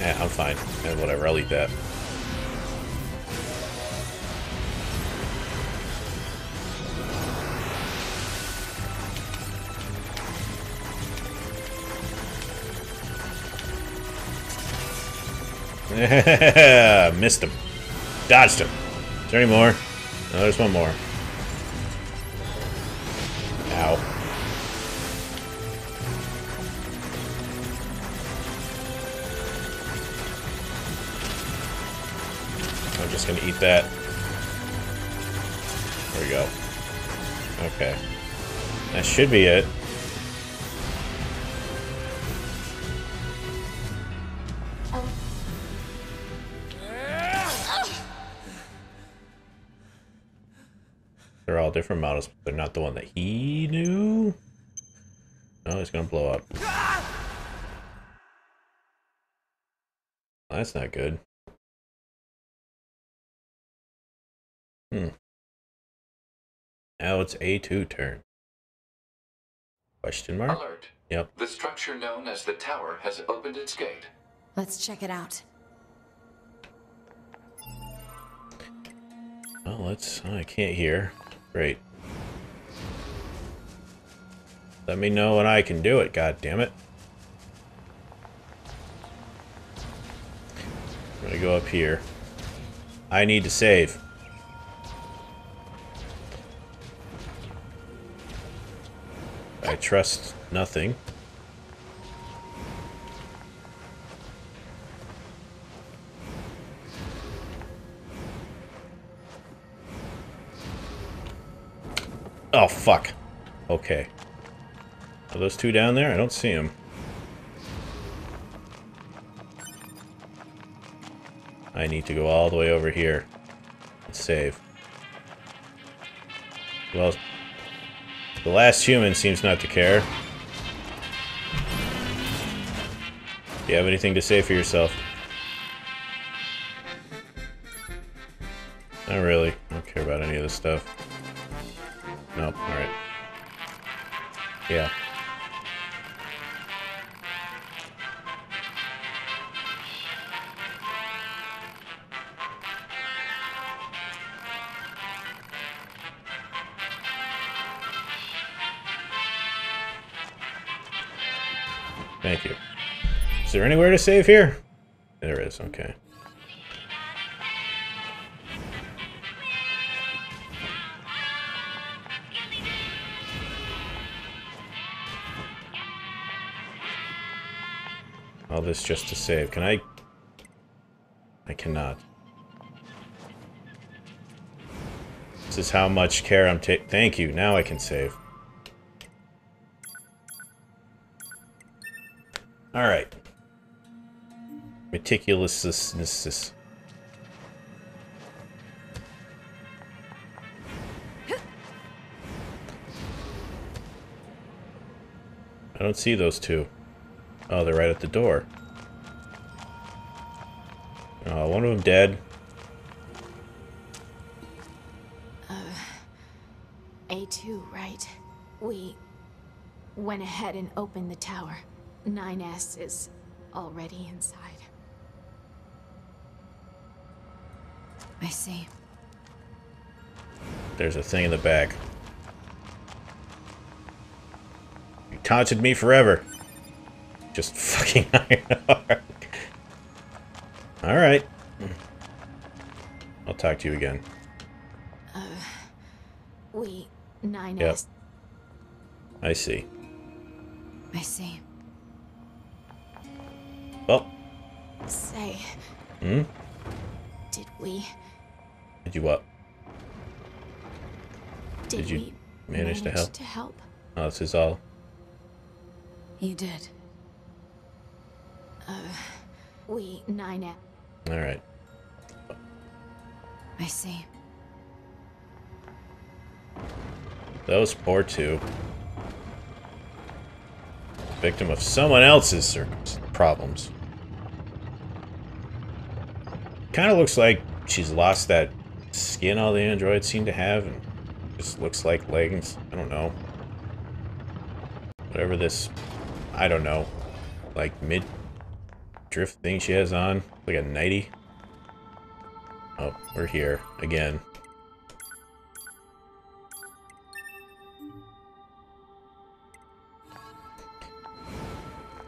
Yeah, I'm fine. Yeah, whatever, I'll eat that. Missed him. Dodged him. Is there any more? No, there's one more. Ow. I'm just gonna eat that. There we go. Okay. That should be it. Different models, but they're not the one that he knew. it's gonna blow up. That's not good. Now it's A2 turn. Question mark? Alert. Yep. The structure known as the tower has opened its gate. Let's check it out. Oh, let's... I can't hear. Great. Let me know when I can do it, goddammit. I'm gonna go up here. I need to save. I trust nothing. Oh, fuck. Okay. Are those two down there? I don't see them. I need to go all the way over here and save. Well, the last human seems not to care. Do you have anything to say for yourself? Not really. I don't care about any of this stuff. Nope. Alright. Yeah. Thank you. Is there anywhere to save here? There is, okay. All this just to save. Can I? I cannot. This is how much care I'm taking. Thank you, now I can save. Alright. Meticulousness. I don't see those two. Oh, they're right at the door. Oh, one of them dead. A2, right? We went ahead and opened the tower. 9S is already inside. I see. There's a thing in the back. You taunted me forever. Just fucking Ironheart. Alright. I'll talk to you again. 9S. Yep. I see. Well. Say. Hmm? Did you what? Did you manage to help? Oh, this is all. You did. 9S. All right. I see. Those poor two. Victim of someone else's problems. Kind of looks like she's lost that skin all the androids seem to have, and just looks like legs. I don't know. Whatever this, I don't know. Like mid. Drift thing she has on, like a nightie. Oh, we're here again.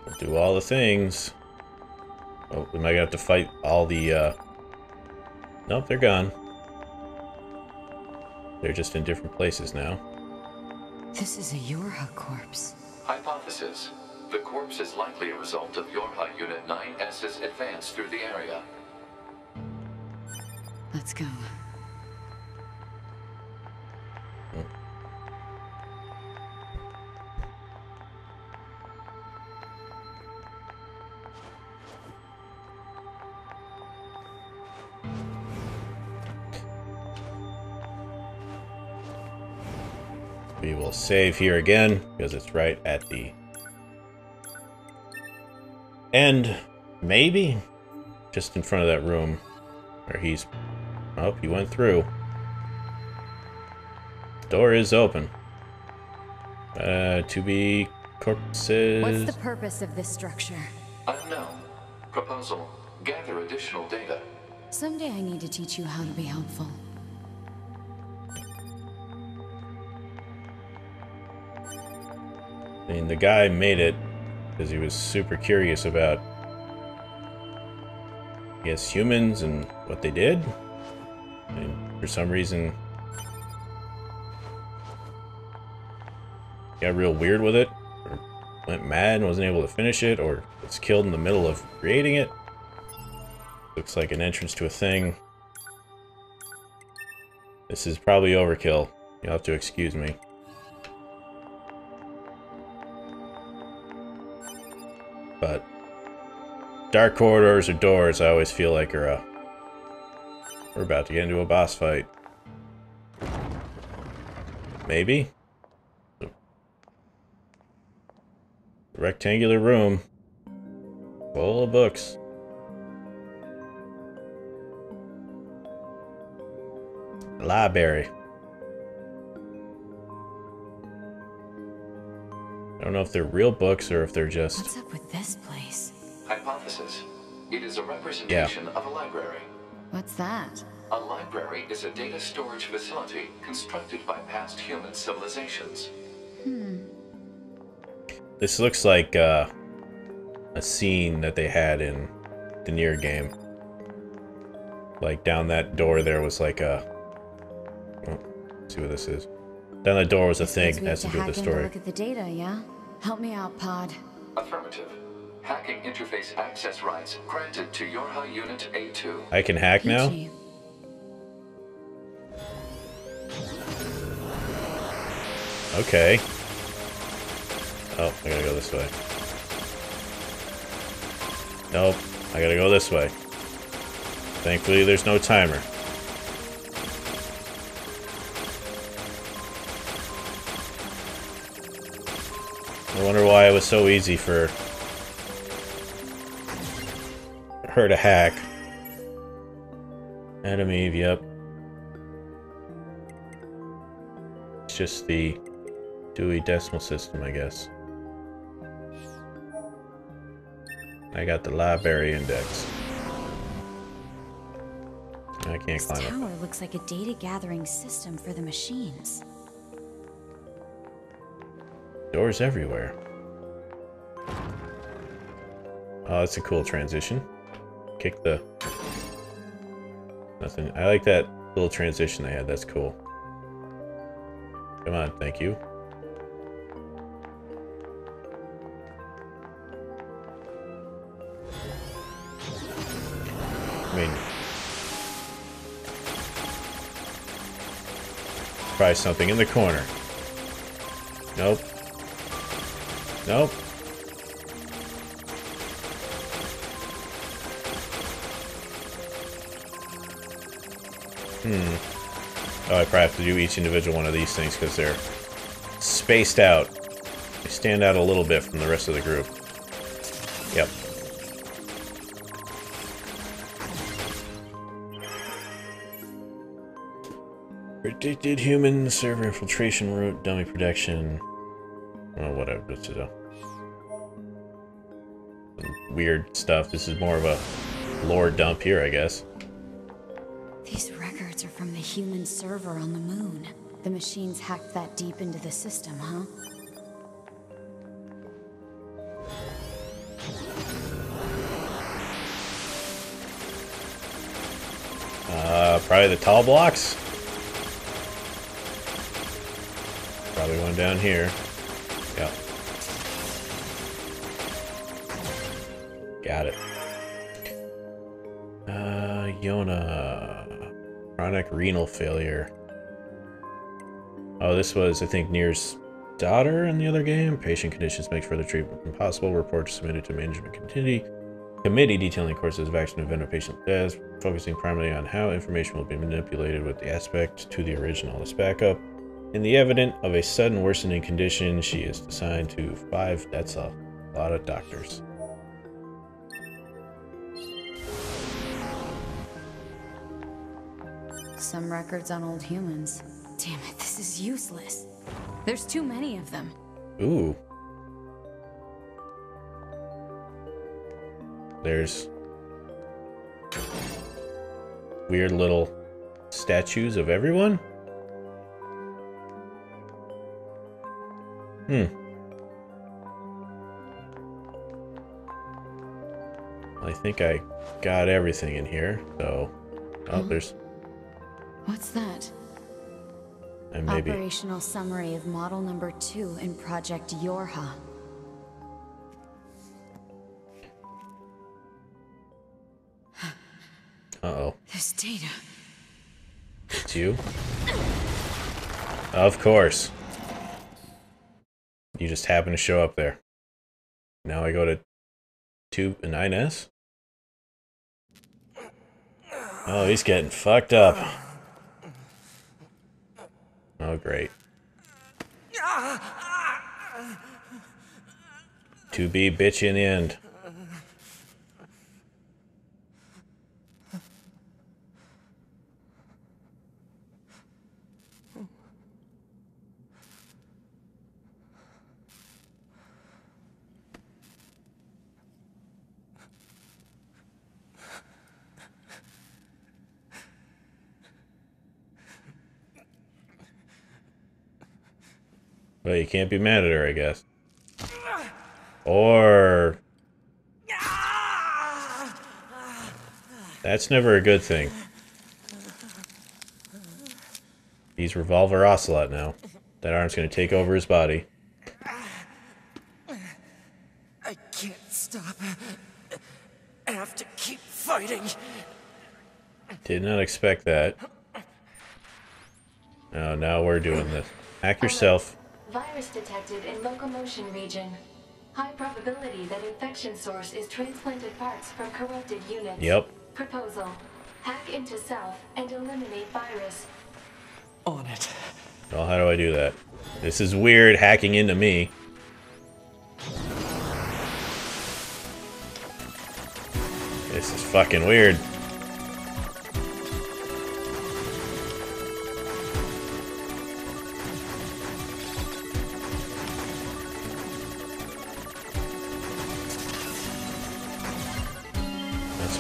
We'll do all the things. Oh, we might have to fight all the. Nope, they're gone. They're just in different places now. This is a YoRHa corpse. Hypothesis. The corpse is likely a result of YoRHa Unit 9S's advance through the area. Let's go. We will save here again because it's right at the And maybe just in front of that room where he's... Oh, he went through. Door is open. 2B corpses... What's the purpose of this structure? Unknown. Proposal. Gather additional data. Someday I need to teach you how to be helpful. I mean, the guy made it because he was super curious about, I guess, humans and what they did. And for some reason, got real weird with it, or went mad and wasn't able to finish it, or was killed in the middle of creating it. Looks like an entrance to a thing. This is probably overkill. You'll have to excuse me. But dark corridors or doors, I always feel like are a... We're about to get into a boss fight. Maybe? The rectangular room. Full of books. Library. I don't know if they're real books or if they're just... What's up with this place? Hypothesis. It is a representation of a library. What's that? A library is a data storage facility constructed by past human civilizations. Hmm. This looks like a scene that they had in the Nier game. Like down that door there was like a... Oh, let's see what this is. Down that door was a thing that has to do with the story. Look at the data, yeah? Help me out, Pod. Affirmative. Hacking interface access rights granted to YoRHa Unit A2. I can hack now? Okay. Oh, I gotta go this way. Nope, I gotta go this way. Thankfully, there's no timer. I wonder why it was so easy for her to hack. Adam Eve, yep. It's just the Dewey Decimal System, I guess. I got the library index. I can't this climb tower up. Looks like a data gathering system for the machines. Doors everywhere. Oh, that's a cool transition. Kick the... Nothing. I like that little transition they had. That's cool. Come on, thank you. I mean... Try something in the corner. Nope. Nope. Oh, I probably have to do each individual one of these things because they're spaced out. They stand out a little bit from the rest of the group. Yep. Predicted human server infiltration route, dummy protection. Oh, whatever. This is a... weird stuff. This is more of a lore dump here, I guess. These records are from the human server on the moon. The machines hacked that deep into the system, huh? Probably the tall blocks. Probably one down here. Yep. Got it. Yona. Chronic renal failure. Oh, this was, I think, Nier's daughter in the other game. Patient conditions make further treatment impossible. Reports submitted to management committee detailing courses of action to prevent a patient's death, focusing primarily on how information will be manipulated with the aspect to the original. This backup. In the evidence of a sudden worsening condition, she is assigned to 5. That's a lot of doctors. Some records on old humans. Damn it, this is useless. There's too many of them. Ooh. There's weird little statues of everyone. Hmm. I think I got everything in here, so... Oh, there's... What's that? And maybe... Operational summary of model number 2 in Project YoRHa. Uh-oh. There's data. It's you? Of course. You just happen to show up there. Now I go to 9S? Oh, he's getting fucked up. Oh, great. 2B bitchin' end. Well, you can't be mad at her, I guess. Or... That's never a good thing. He's Revolver Ocelot now. That arm's gonna take over his body. I can't stop. I have to keep fighting. Did not expect that. Oh, now we're doing this. Hack yourself. Virus detected in locomotion region. High probability that infection source is transplanted parts from corrupted units. Yep. Proposal. Hack into self and eliminate virus. On it. Well, how do I do that? This is weird hacking into me. This is fucking weird.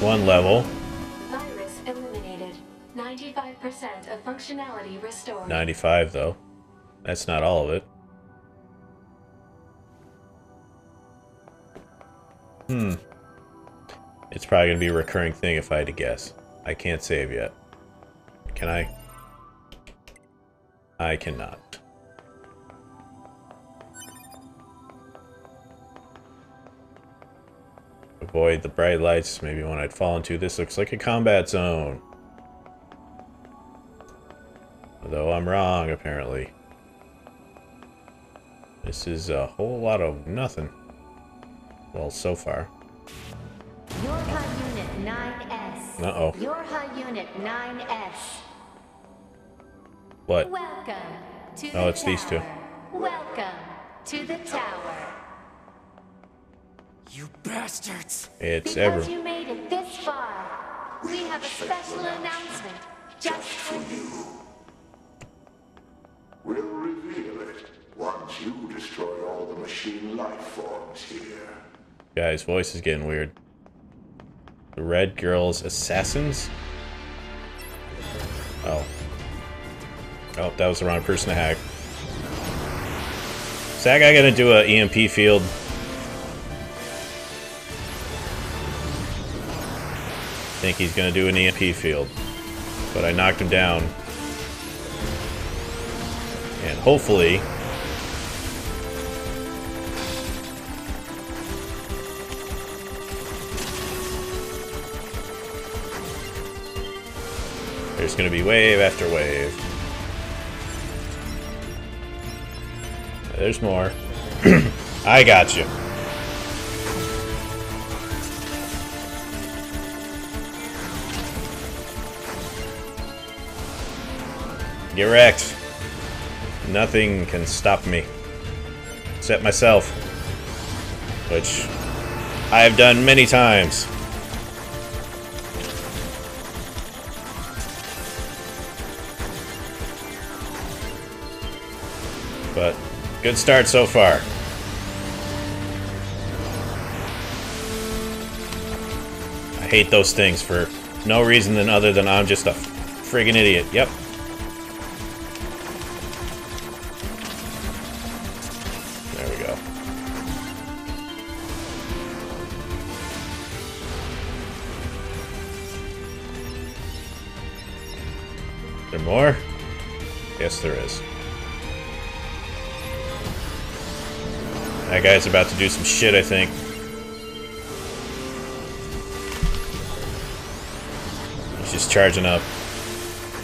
One level. Virus eliminated. 95% of functionality restored. 95 though. That's not all of it. Hmm. It's probably gonna be a recurring thing if I had to guess. I can't save yet. Can I? I cannot. Avoid the bright lights, maybe one I'd fall into. This looks like a combat zone. Although I'm wrong, apparently. This is a whole lot of nothing. Well, so far. YoRHa Unit 9S. Uh-oh. YoRHa Unit 9S. What? Welcome to the it's tower. These two. Welcome to the tower. You bastards! It's ever. Because you made it this far, we have a special announcement just for you. We'll reveal it once you destroy all the machine life forms here. Guys, voice is getting weird. The Red Girls Assassins? Oh. Oh, that was the wrong person to hack. Is that guy gonna do an EMP field? I think he's gonna do an EMP field, but I knocked him down, and hopefully there's gonna be wave after wave. There's more. I got you. Get wrecked. Nothing can stop me. Except myself. Which I have done many times. but good start so far. I hate those things for no reason other than I'm just a friggin' idiot. Yep. There we go. Is there more? Yes, there is. That guy's about to do some shit, I think. He's just charging up.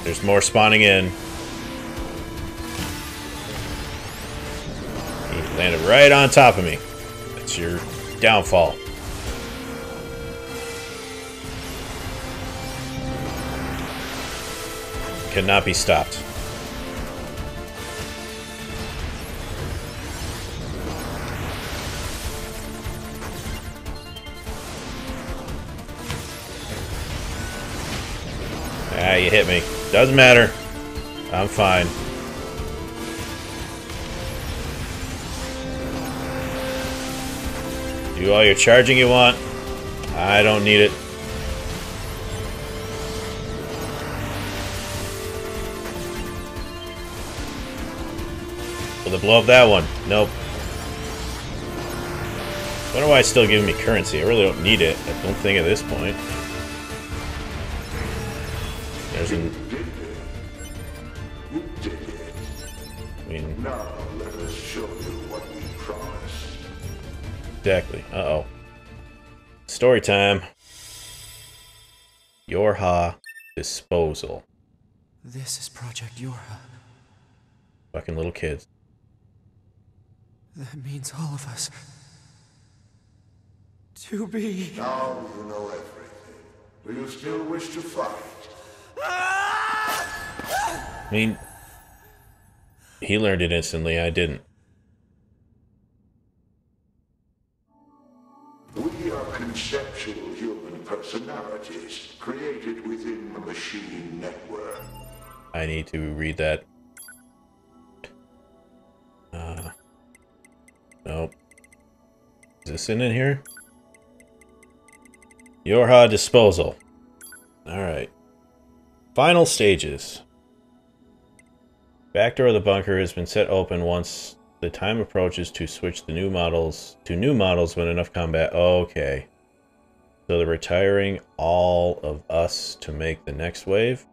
There's more spawning in. He landed right on top of me. That's your downfall. Cannot be stopped. Ah, you hit me. Doesn't matter. I'm fine. Do all your charging you want. I don't need it. Will they blow up that one? Nope. I wonder why it's still giving me currency. I really don't need it, I don't think, at this point. There's an... I mean... Now let us show you what we promised. Exactly. Uh-oh. Story time. YoRHa disposal. This is Project YoRHa. Fucking little kids. That means all of us. 2B. Now you know everything. Do you still wish to fight? I mean, he learned it instantly, I didn't. We are conceptual human personalities created within the machine network. I need to read that. Nope. Is this in here? YoRHa disposal. Alright. Final stages. Back door of the bunker has been set open once the time approaches to switch the new models when enough combat. Okay. So they're retiring all of us to make the next wave.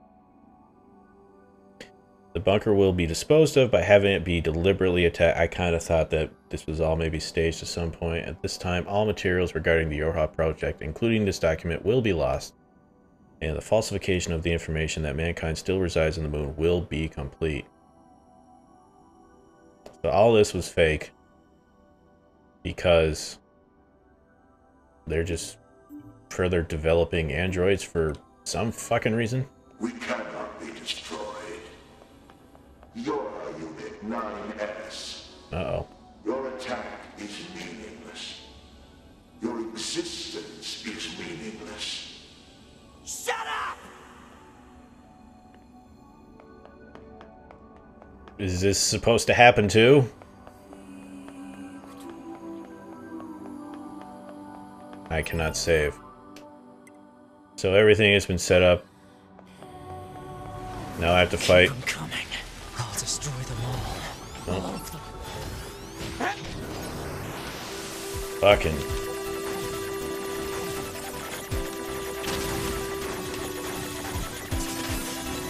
The bunker will be disposed of by having it be deliberately attacked. I kind of thought that this was all maybe staged at some point. At this time, all materials regarding the YoRHa project, including this document, will be lost. And the falsification of the information that mankind still resides on the moon will be complete. So all this was fake because they're just further developing androids for some fucking reason. We cannot be destroyed. You're a unit 9S. Uh-oh. Your attack is meaningless. Your existence is meaningless. Shut up! Is this supposed to happen too? I cannot save. So everything has been set up. Now I have to fight. Keep them coming. I'll destroy them all. All of them. Fucking.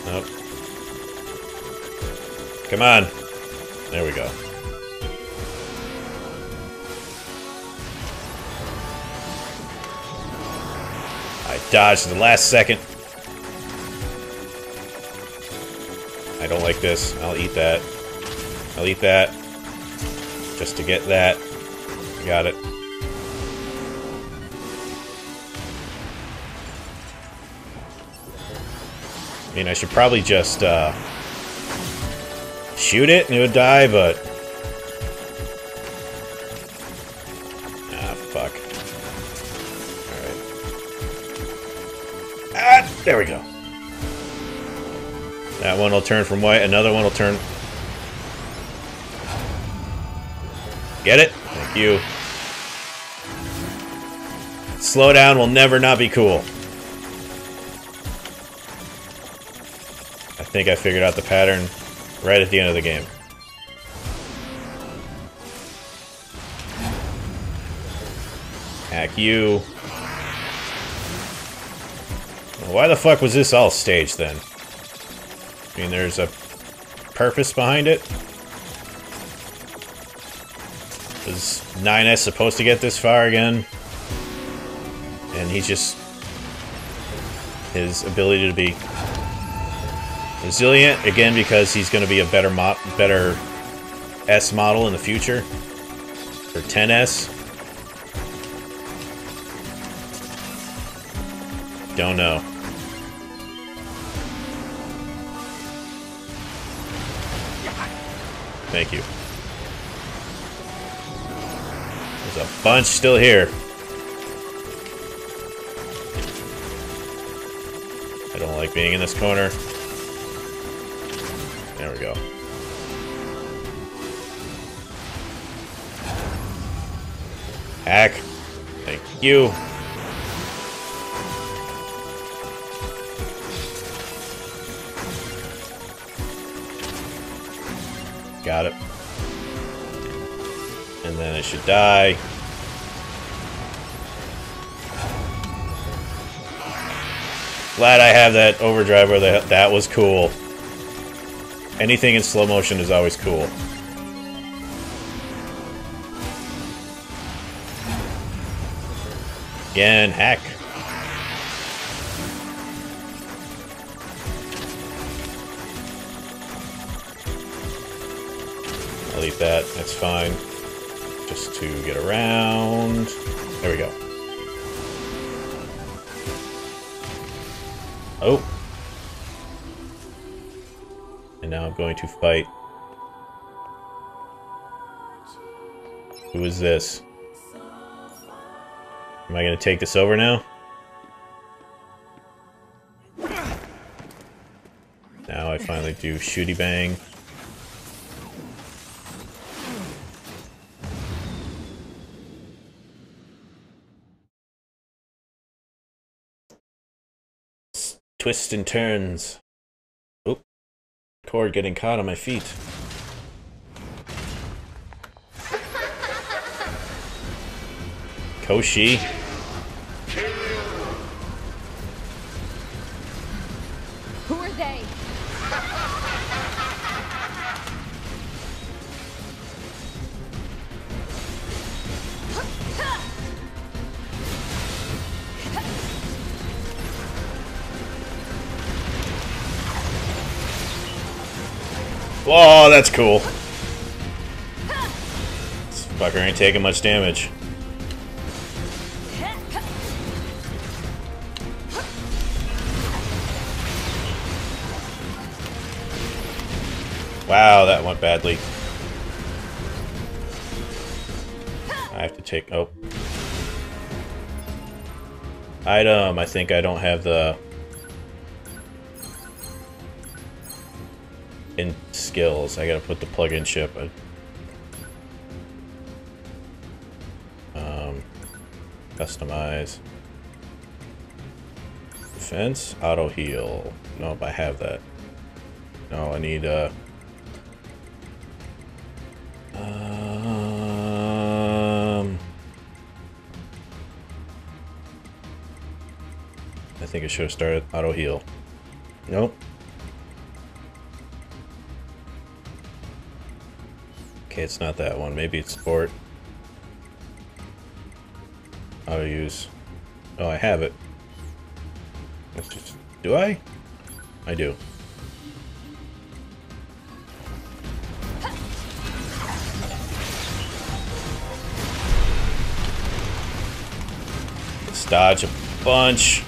Nope. Come on. There we go. I dodged the last second. I don't like this. I'll eat that. I'll eat that. Just to get that. Got it. I mean, I should probably just, shoot it and it would die, but... Ah, fuck. Alright. Ah! There we go. That one will turn from white, another one will turn... Get it? Thank you. Slowdown will never not be cool. I think I figured out the pattern right at the end of the game. Hack you. Why the fuck was this all staged then? I mean, there's a purpose behind it. Was 9S supposed to get this far again? And he's just... his ability to be resilient, again, because he's going to be a better S model in the future. Or 10S. Don't know. Thank you. There's a bunch still here. I don't like being in this corner. There we go. Hack. Thank you. Got it. And then it should die. Glad I have that overdrive where that was cool. Anything in slow motion is always cool. Again, hack. Delete that, that's fine. Just to get around. There we go. Oh. And now I'm going to fight. Who is this? Am I going to take this over now? Now I finally do shooty bang. Twists and turns. Oop. Cord getting caught on my feet. Koshi. Who are they? Whoa, that's cool. This fucker ain't taking much damage. Wow, that went badly. I have to take... oh. Item, I think I don't have the... in skills. I gotta put the plug-in chip in. Customize. Defense? Auto heal. Nope, I have that. No, I need I think I should have started auto heal. Nope. Okay, it's not that one. Maybe it's sport. I'll use... oh, I have it. Let's just... do I? I do. Let's dodge a bunch.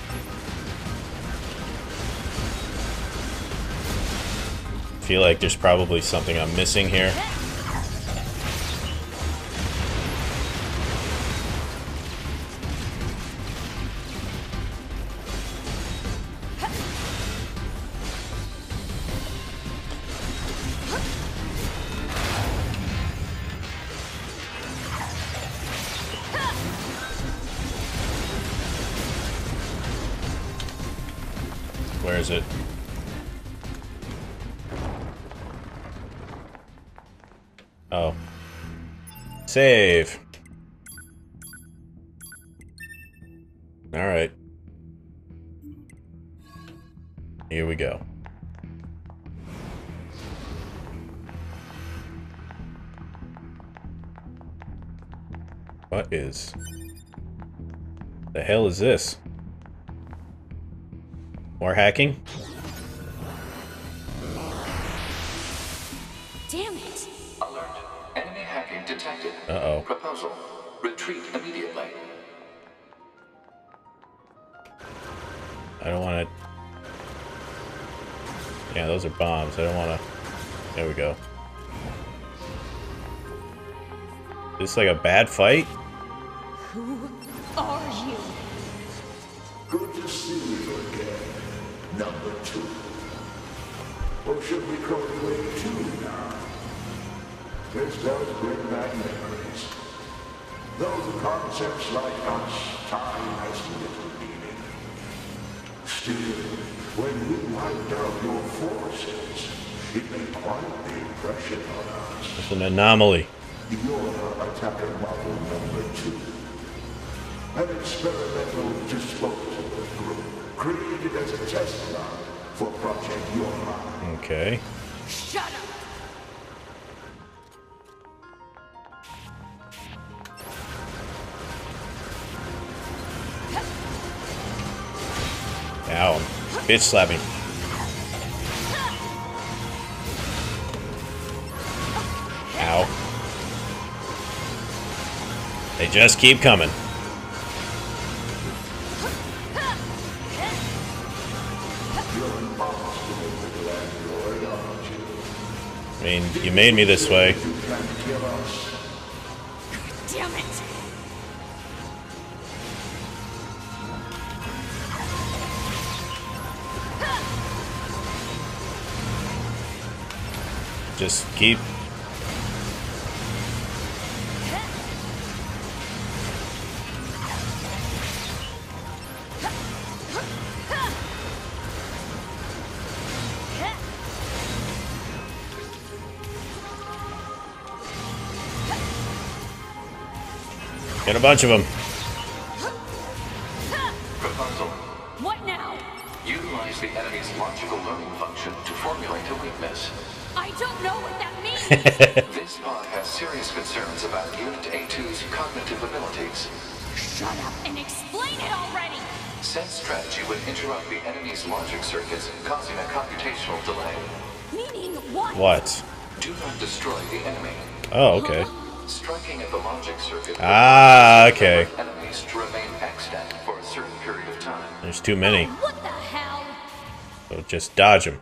I feel like there's probably something I'm missing here. requires it. Oh. Save. Alright. Here we go. What is... the hell is this? More hacking? Damn it! Alert. Enemy hacking detected. Uh-oh. Proposal. Retreat immediately. I don't want to... yeah, those are bombs. I don't want to... there we go. Is this like a bad fight? Who are you? Good to see you again, number 2. Or should we call it Wave 2 now? This does bring back memories. Though the concepts like us, time has little meaning. Still, when you wiped out your forces, it made quite the impression on us. It's an anomaly. Your attacker model number 2. An experimental disposable group created as a test lab for Project Yorha. Okay. Shut up! Ow. Bitch slapping. Ow. They just keep coming. I mean, you made me this way. Damn it. Just keep. Get a bunch of them. Proposal. What now? Utilize the enemy's logical learning function to formulate a weakness. I don't know what that means! This pod has serious concerns about Unit A2's cognitive abilities. Shut up and explain it already! Said strategy would interrupt the enemy's logic circuits, causing a computational delay. Meaning what? What? Do not destroy the enemy. Oh, okay. Striking at the logic circuit. Ah, okay. Enemies to remain extant for a certain period of time. There's too many. Oh, what the hell? So just dodge them,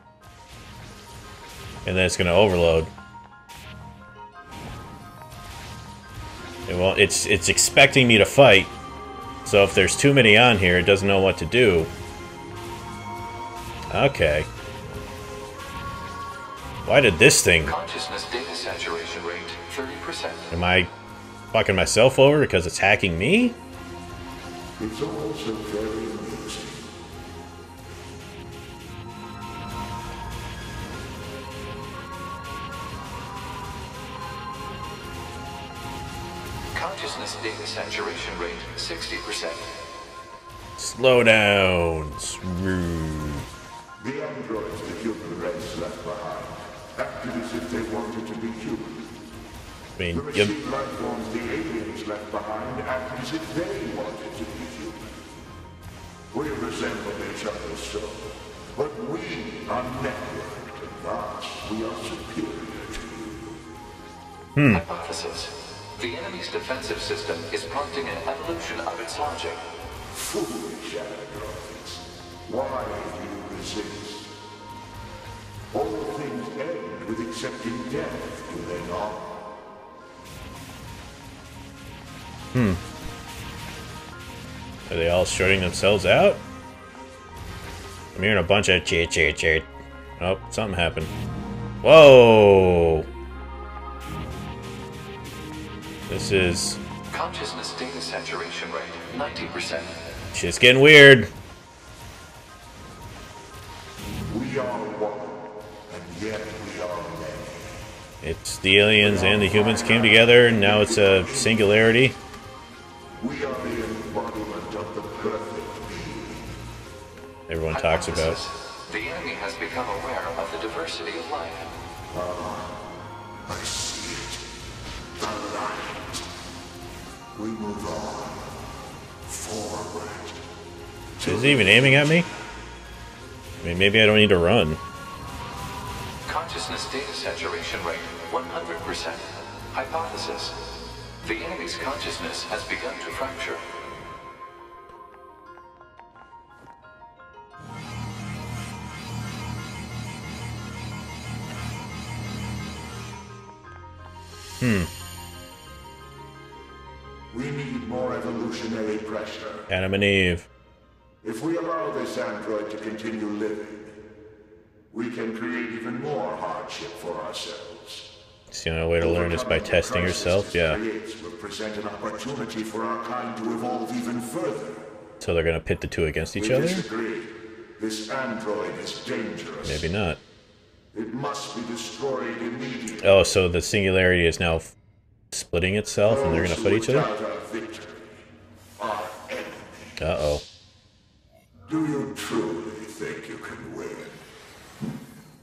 and then it's gonna overload. It won't. It's expecting me to fight. So if there's too many on here, it doesn't know what to do. Okay. Why did this thing? Consciousness data saturation rate. 30%. Am I fucking myself over because it's hacking me? It's also very amusing. Consciousness data saturation rate 60%. Slow down. The androids the human race left behind acted as if they wanted to be human. I mean, the machine life forms the aliens left behind act as if they wanted to be human. We resemble each other so, but we are networked and thus we are superior to you. Hypothesis. The enemy's defensive system is prompting an evolution of its logic. Foolish androids. Why do you resist? All things end with accepting death, do they not? Hmm. Are they all shorting themselves out? I'm hearing a bunch of cheat. Oh, something happened. Whoa! This is... consciousness data saturation rate, 90%. Shit's getting weird. and yet we are men. It's the aliens and the humans came together, and now it's a singularity. We are the embodiment of the perfect being. Everyone talks about. The enemy has become aware of the diversity of life. I see it. The light. We move on. Forward. Is he even aiming at me? I mean, maybe I don't need to run. Consciousness data saturation rate 100%. Hypothesis: the enemy's consciousness has begun to fracture. We need more evolutionary pressure. Adam and Eve. If we allow this android to continue living, we can create even more hardship for ourselves. It's the only way to learn is by testing yourself, yeah. Will present an opportunity for our kind to evolve even further. So they're going to pit the two against each other? Disagree. This android is dangerous. Maybe not. It must be destroyed immediately. Oh, so the singularity is now splitting itself and they're going to fight each other? Uh-oh. Do you truly think you can win?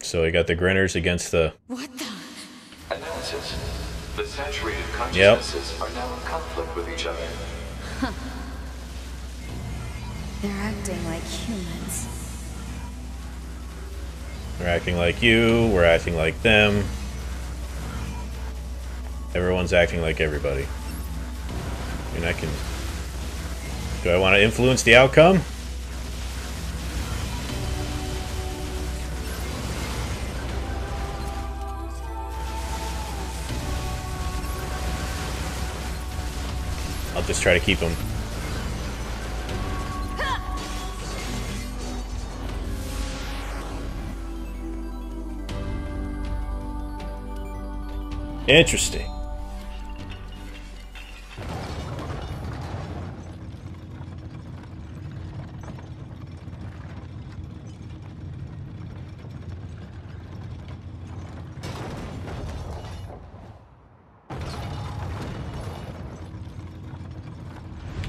So we got the Grinners against the... What the? Analysis. The saturated consciousnesses are now in conflict with each other. Huh. They're acting like humans. They're acting like you, we're acting like them. Everyone's acting like everybody. I mean, I can... Do I want to influence the outcome? I'll just try to keep them. Interesting.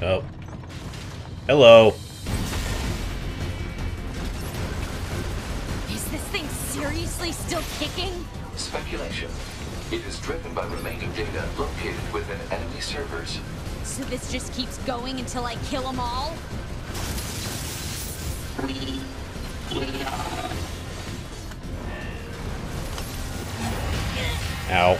Oh. Hello. Is this thing seriously still kicking? Speculation. It is driven by remaining data located within enemy servers. So this just keeps going until I kill them all? Ow.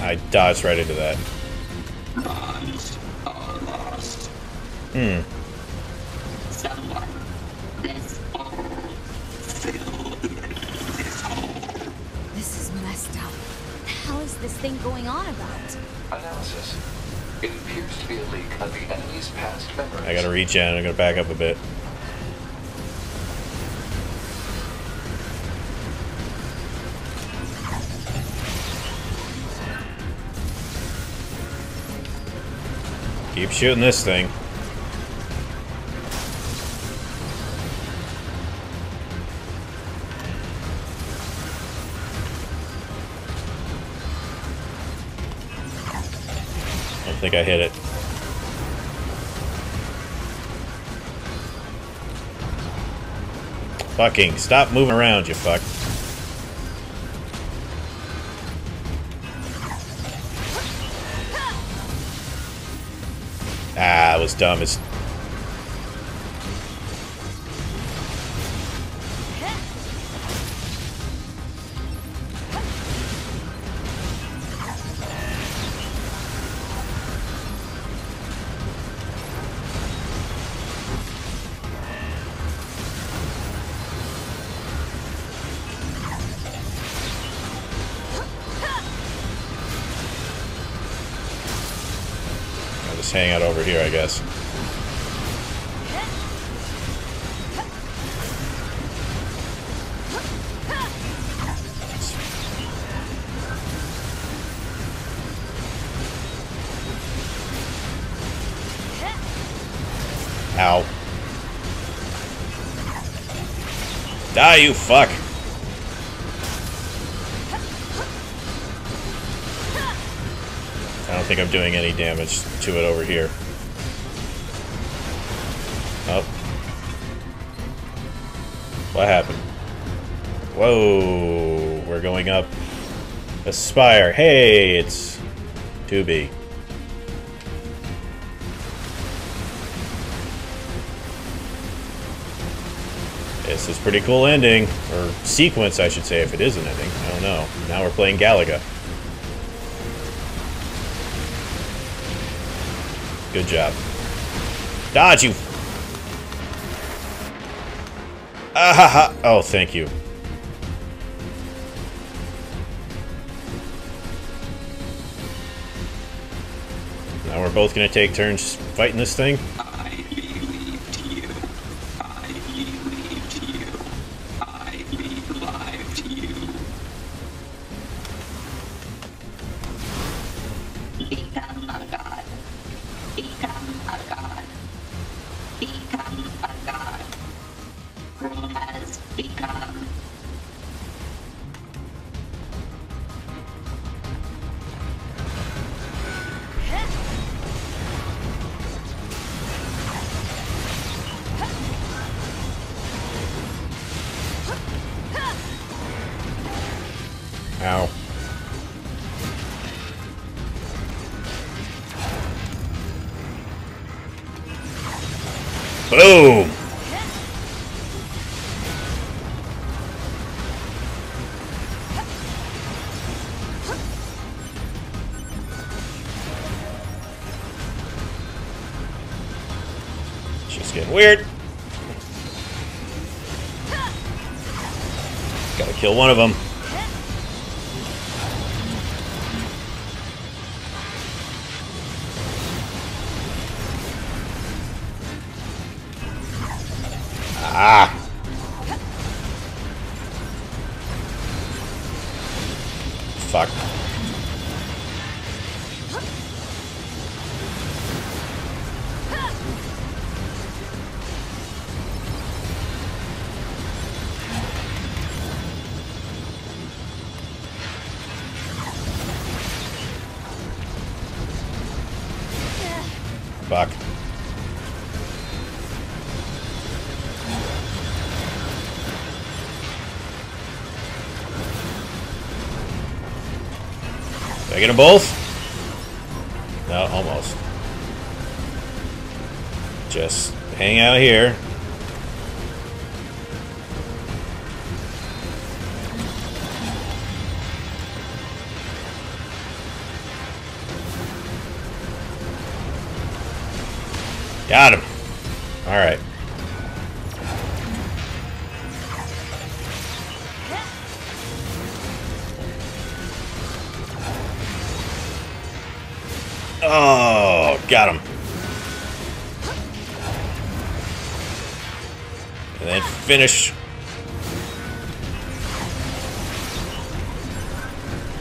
I dodged right into that. This is messed up. The hell is this thing going on about? Analysis. It appears to be a leak of the enemy's past memories. I gotta regen. I'm gonna back up a bit. Keep shooting this thing. I think I hit it. Fucking stop moving around, you fuck. Ah, it was dumb. It's... hang out over here, I guess. Die, you fuck. I don't think I'm doing any damage to it over here. Oh. What happened? Whoa. We're going up. Aspire. Hey, it's 2B. This is pretty cool ending, or sequence, I should say, if it is an ending. I don't know. Now we're playing Galaga. Good job. Dodge, you! Ah ha ha! Oh, thank you. Now we're both gonna take turns fighting this thing. Ow. Boom! She's getting weird. Gotta kill one of them. Ah! Fuck. Fuck. Did I get them both? No, almost. Just hang out here. Got him. All right. Oh, got him. And then finish.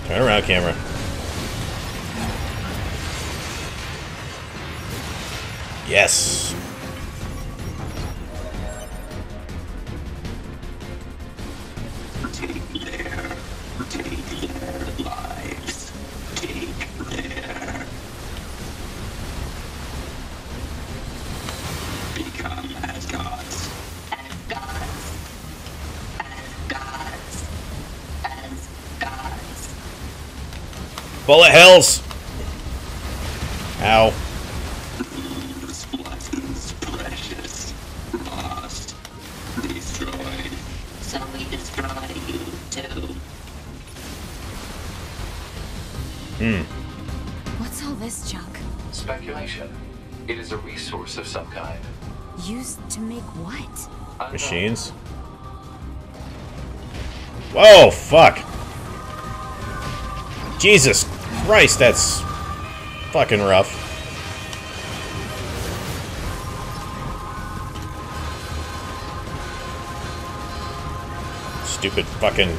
Turn around, camera. Yes. Take their lives. Take their... Become as gods. As gods. As gods. As gods. Bullet hells! Ow. Lose blessings precious. Lost. Destroyed. So we destroy you too. What's all this junk? Speculation. It is a resource of some kind. Used to make what? Machines. Whoa, fuck. Jesus Christ, that's fucking rough. Stupid fucking...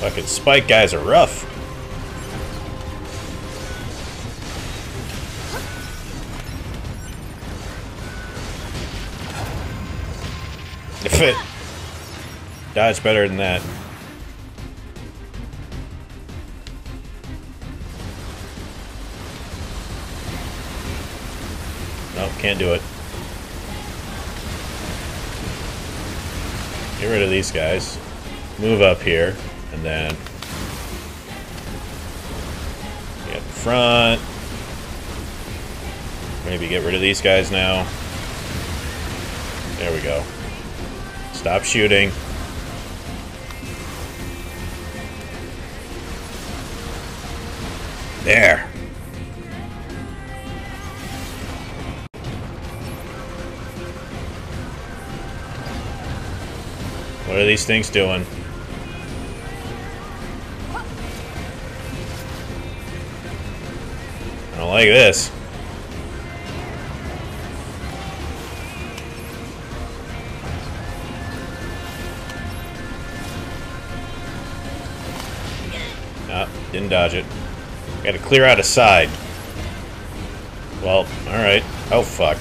Fucking spike guys are rough. the fit. Dodge better than that. Nope, can't do it. Get rid of these guys. Move up here, and then get in front. Maybe get rid of these guys now. There we go. Stop shooting. There. What are these things doing? I don't like this. Didn't dodge it. Gotta clear out a side. Well, alright. Oh, fuck.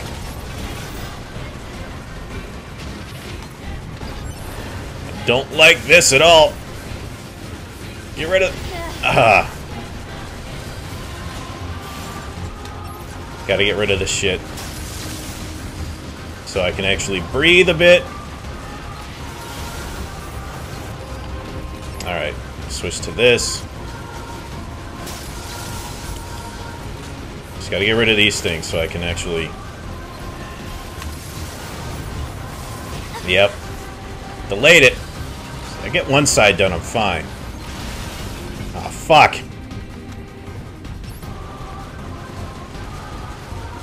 I don't like this at all. Get rid of... Ah. Gotta get rid of this shit. So I can actually breathe a bit. Alright. Switch to this. Just gotta get rid of these things so I can actually... Yep. Delayed it. So I get one side done, I'm fine. Ah, fuck.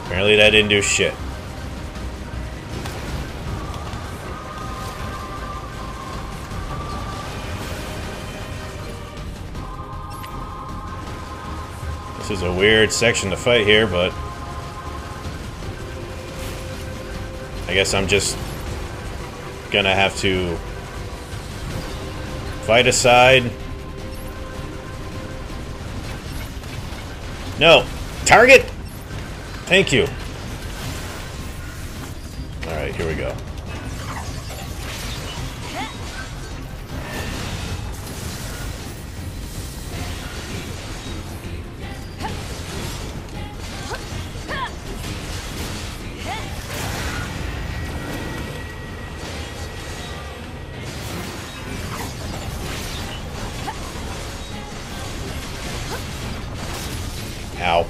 Apparently that didn't do shit. This is a weird section to fight here, but I guess I'm just gonna have to fight aside. No! Target! Thank you. Alright, here we go. Ow.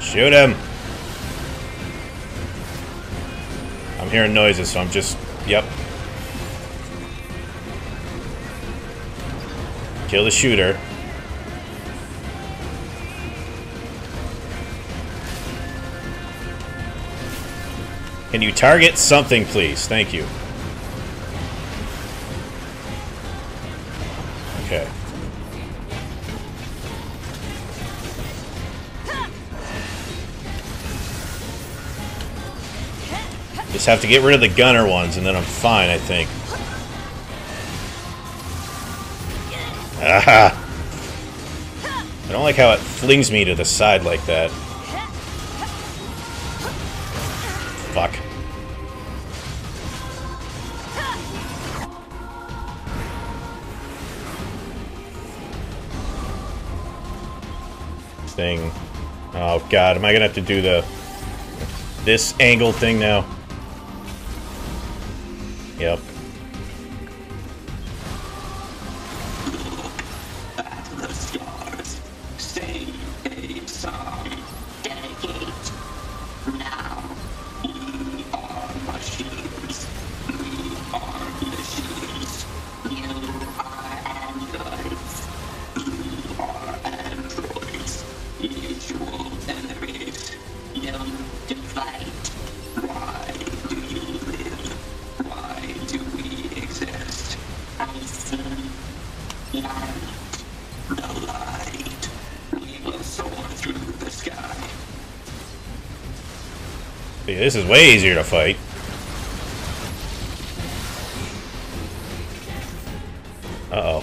Shoot him. I'm hearing noises, so I'm just... Yep. Kill the shooter. Can you target something, please? Thank you. Okay. Just have to get rid of the gunner ones, and then I'm fine, I think. Aha! I don't like how it flings me to the side like that. Fuck. Thing. Oh god, am I gonna have to do the... this angle thing now? Yep. Why do See, this is way easier to fight. Uh-oh.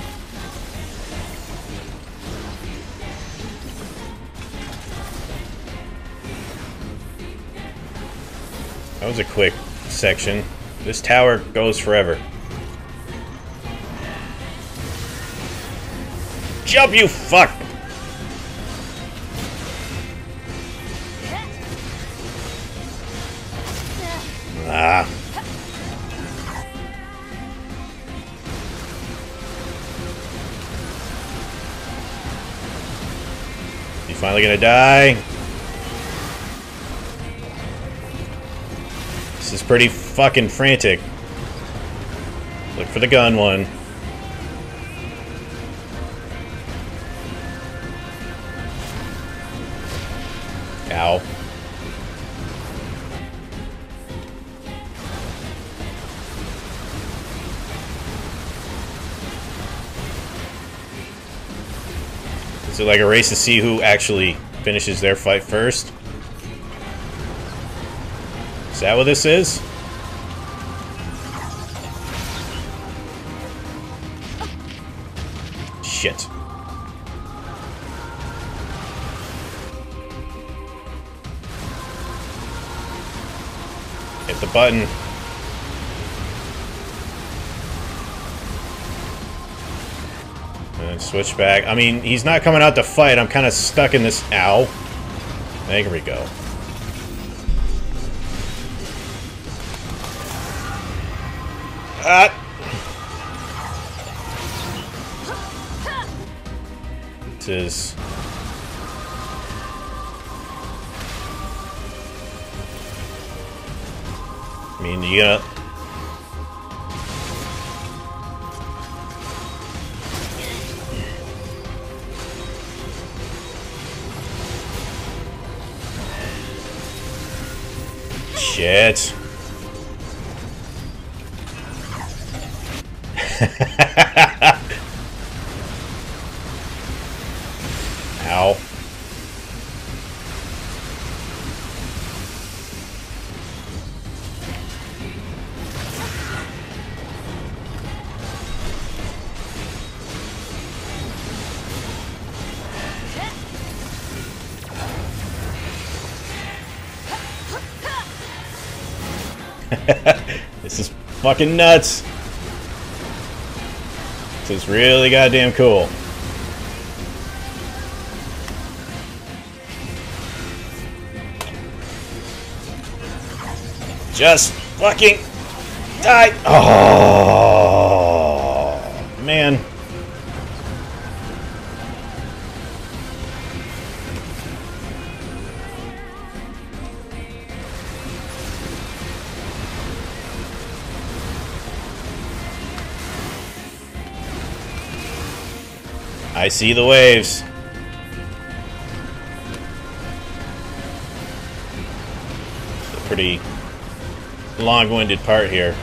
That was a quick section. This tower goes forever. Jump, you fuck! Ah. You finally gonna die? This is pretty fucking frantic. Look for the gun one. Ow. Is it like a race to see who actually finishes their fight first? Is that what this is? Shit. Hit the button. And switch back. I mean, he's not coming out to fight. I'm kind of stuck in this. Ow. There we go. This is... I mean, you gotta... Shit. Ow. This is fucking nuts. This is really goddamn cool. Just fucking die! Oh man. I see the waves. It's a pretty long-winded part here.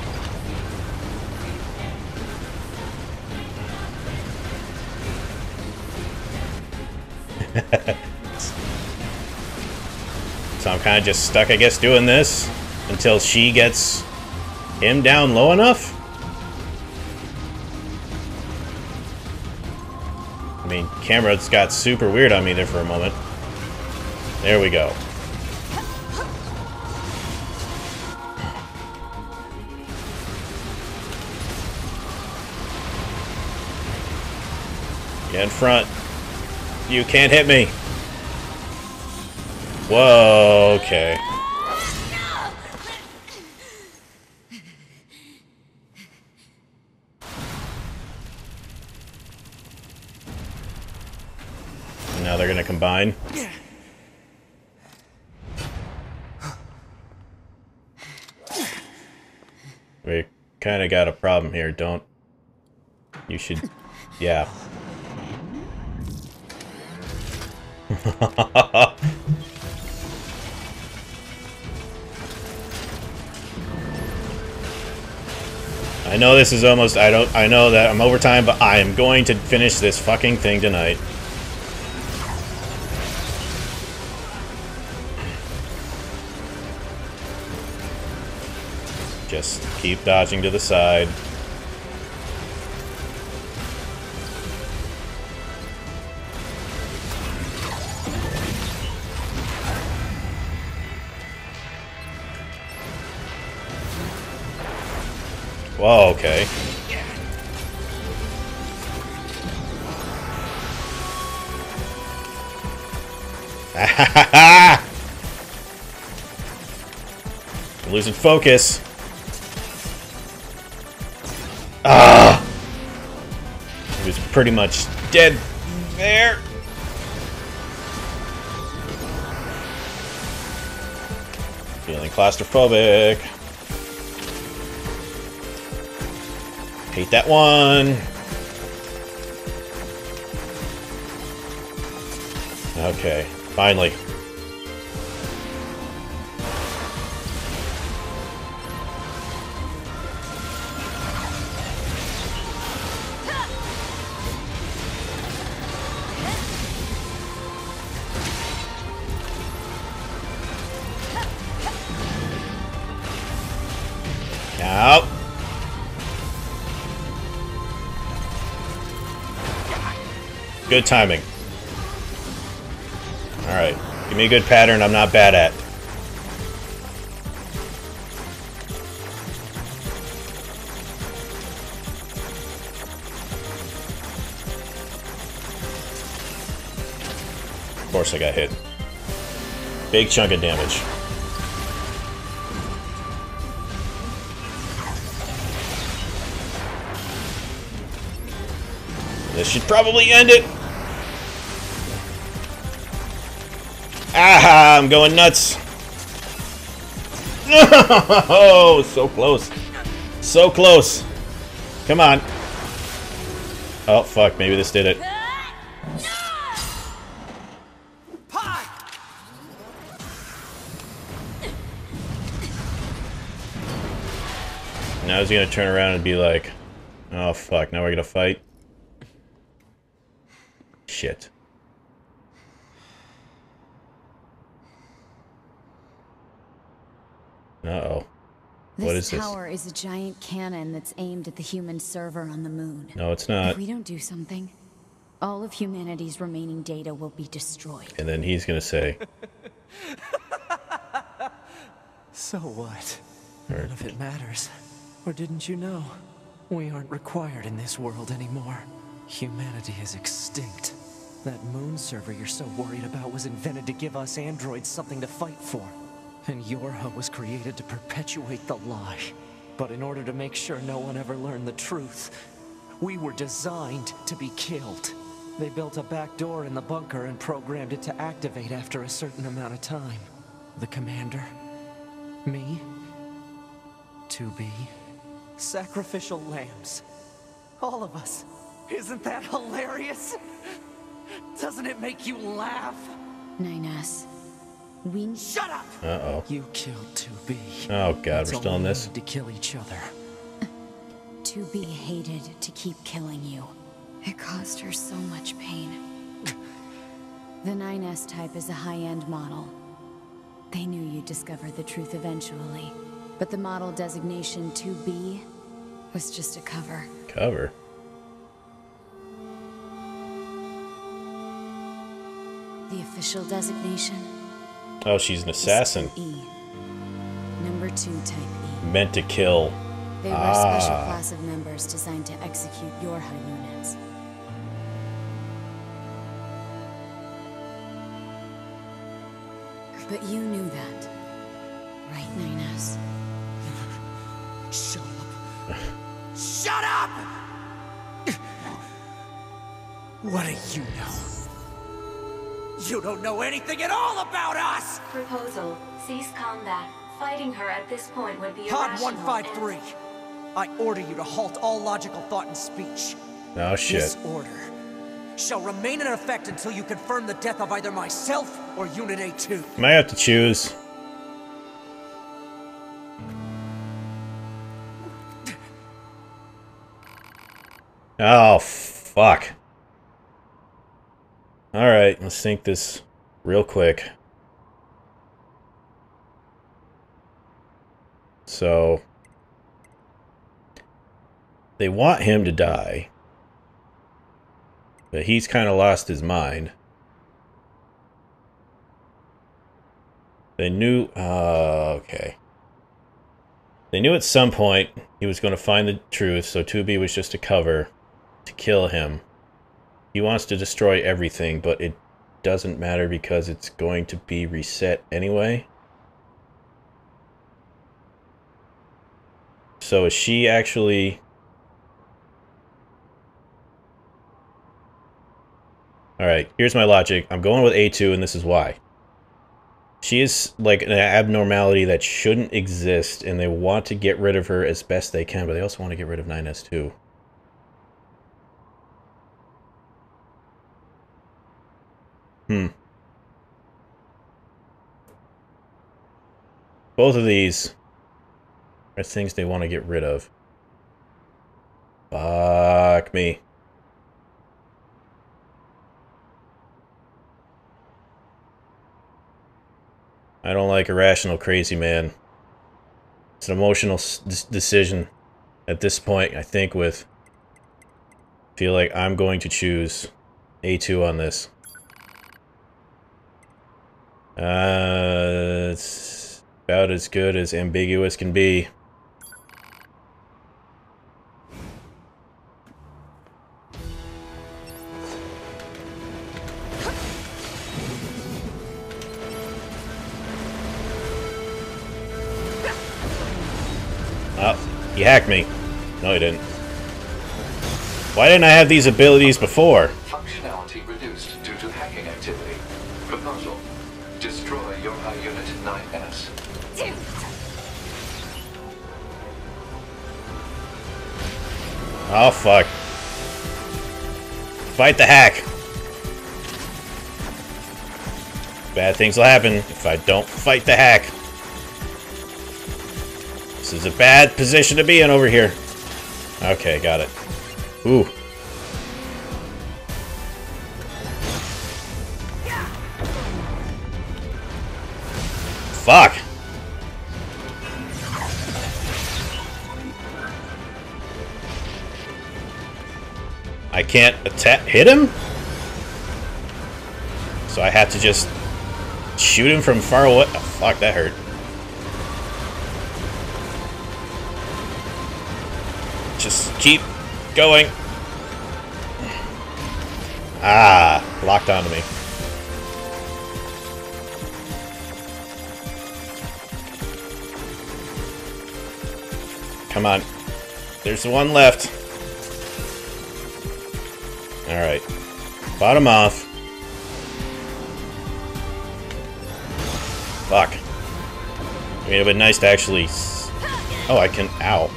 So I'm kind of just stuck, I guess, doing this until she gets him down low enough. I mean, camera's got super weird on me there for a moment. There we go. Get in front. You can't hit me. Whoa, okay. Now they're gonna combine. We kinda got a problem here, don't... You should... Yeah. I know this is almost, I know that I'm over time, but I am going to finish this fucking thing tonight. Just keep dodging to the side. Whoa, okay. I'm losing focus. Ah! He was pretty much dead there. Feeling claustrophobic. Hate that one. Okay, finally. Out. Good timing. Alright. Give me a good pattern I'm not bad at. Of course I got hit. Big chunk of damage. This should probably end it. Ah, I'm going nuts. Oh, so close. So close. Come on. Oh, fuck. Maybe this did it. Now he's going to turn around and be like, oh, fuck. Now we're going to fight. Shit. Uh-oh. What is this? This tower is a giant cannon that's aimed at the human server on the moon. No, it's not. If we don't do something, all of humanity's remaining data will be destroyed. And then he's gonna say... So what? None of it matters. Or didn't you know? We aren't required in this world anymore. Humanity is extinct. That moon server you're so worried about was invented to give us androids something to fight for. And YoRHa was created to perpetuate the lie. But in order to make sure no one ever learned the truth, we were designed to be killed. They built a back door in the bunker and programmed it to activate after a certain amount of time. The commander, me, 2B, sacrificial lambs, all of us. Isn't that hilarious? Doesn't it make you laugh? 9S. We... Shut up! Uh-oh. You killed 2B. Oh, God, we're still on this. To kill each other. 2B hated to keep killing you. It caused her so much pain. The 9S type is a high-end model. They knew you'd discover the truth eventually. But the model designation 2B was just a cover. Cover? The official designation. Oh, she's an assassin. E. Number 2 type E. Meant to kill. They were a special class of members designed to execute YoRHa units. But you knew that. Right, 9S? Shut up. Shut up! What do you know? You don't know anything at all about us! Proposal. Cease combat. Fighting her at this point would be irrational. Pod 153. I order you to halt all logical thought and speech. Oh, shit. This order shall remain in effect until you confirm the death of either myself or Unit A2. May I have to choose? Oh, fuck. Alright, let's sync this real quick. So, They want him to die. But he's kind of lost his mind. They knew... okay. They knew at some point he was going to find the truth, so 2B was just a cover to kill him. He wants to destroy everything, but it doesn't matter because it's going to be reset anyway. So is she actually... Alright, here's my logic. I'm going with A2, and this is why. She is like an abnormality that shouldn't exist, and they want to get rid of her as best they can, but they also want to get rid of 9S too. Both of these are things they want to get rid of. Fuck me. I don't like irrational crazy man. It's an emotional decision at this point, I think, with... I feel like I'm going to choose A2 on this. It's about as good as ambiguous can be. Oh, you hacked me. No, you didn't. Why didn't I have these abilities before? Functionality reduced due to hacking activity. Proposal. Destroy YoRHa Unit 9S. Oh, fuck. Fight the hack. Bad things will happen if I don't fight the hack. This is a bad position to be in over here. Okay, got it. Ooh. Fuck! I can't attack- hit him? So I have to just shoot him from far away- oh, fuck, that hurt. Just keep going. Ah, locked onto me. Come on. There's one left. Alright. Bottom off. Fuck. I mean, it would be nice to actually... Oh, I can... Ow.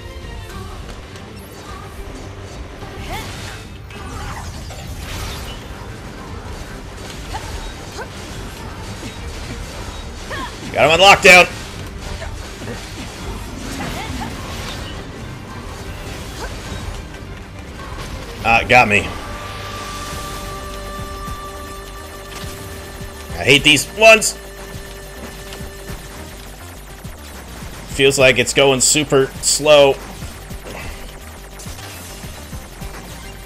Got him on lockdown! Got me. I hate these ones. Feels like it's going super slow.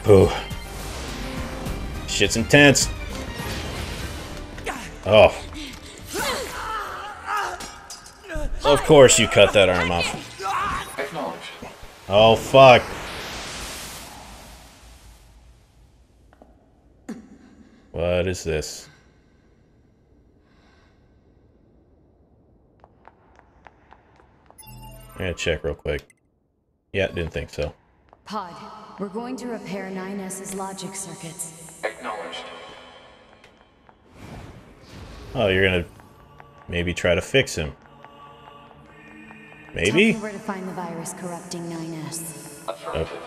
Ooh. Shit's intense. Oh. Of course you cut that arm off. Acknowledged. Oh, fuck. What is this? I'm gonna check real quick. Yeah, didn't think so. Pod, we're going to repair 9S's logic circuits. Acknowledged. Oh, you're gonna maybe try to fix him. Maybe? Tell me where to find the virus corrupting 9S. Affirmative. Oh.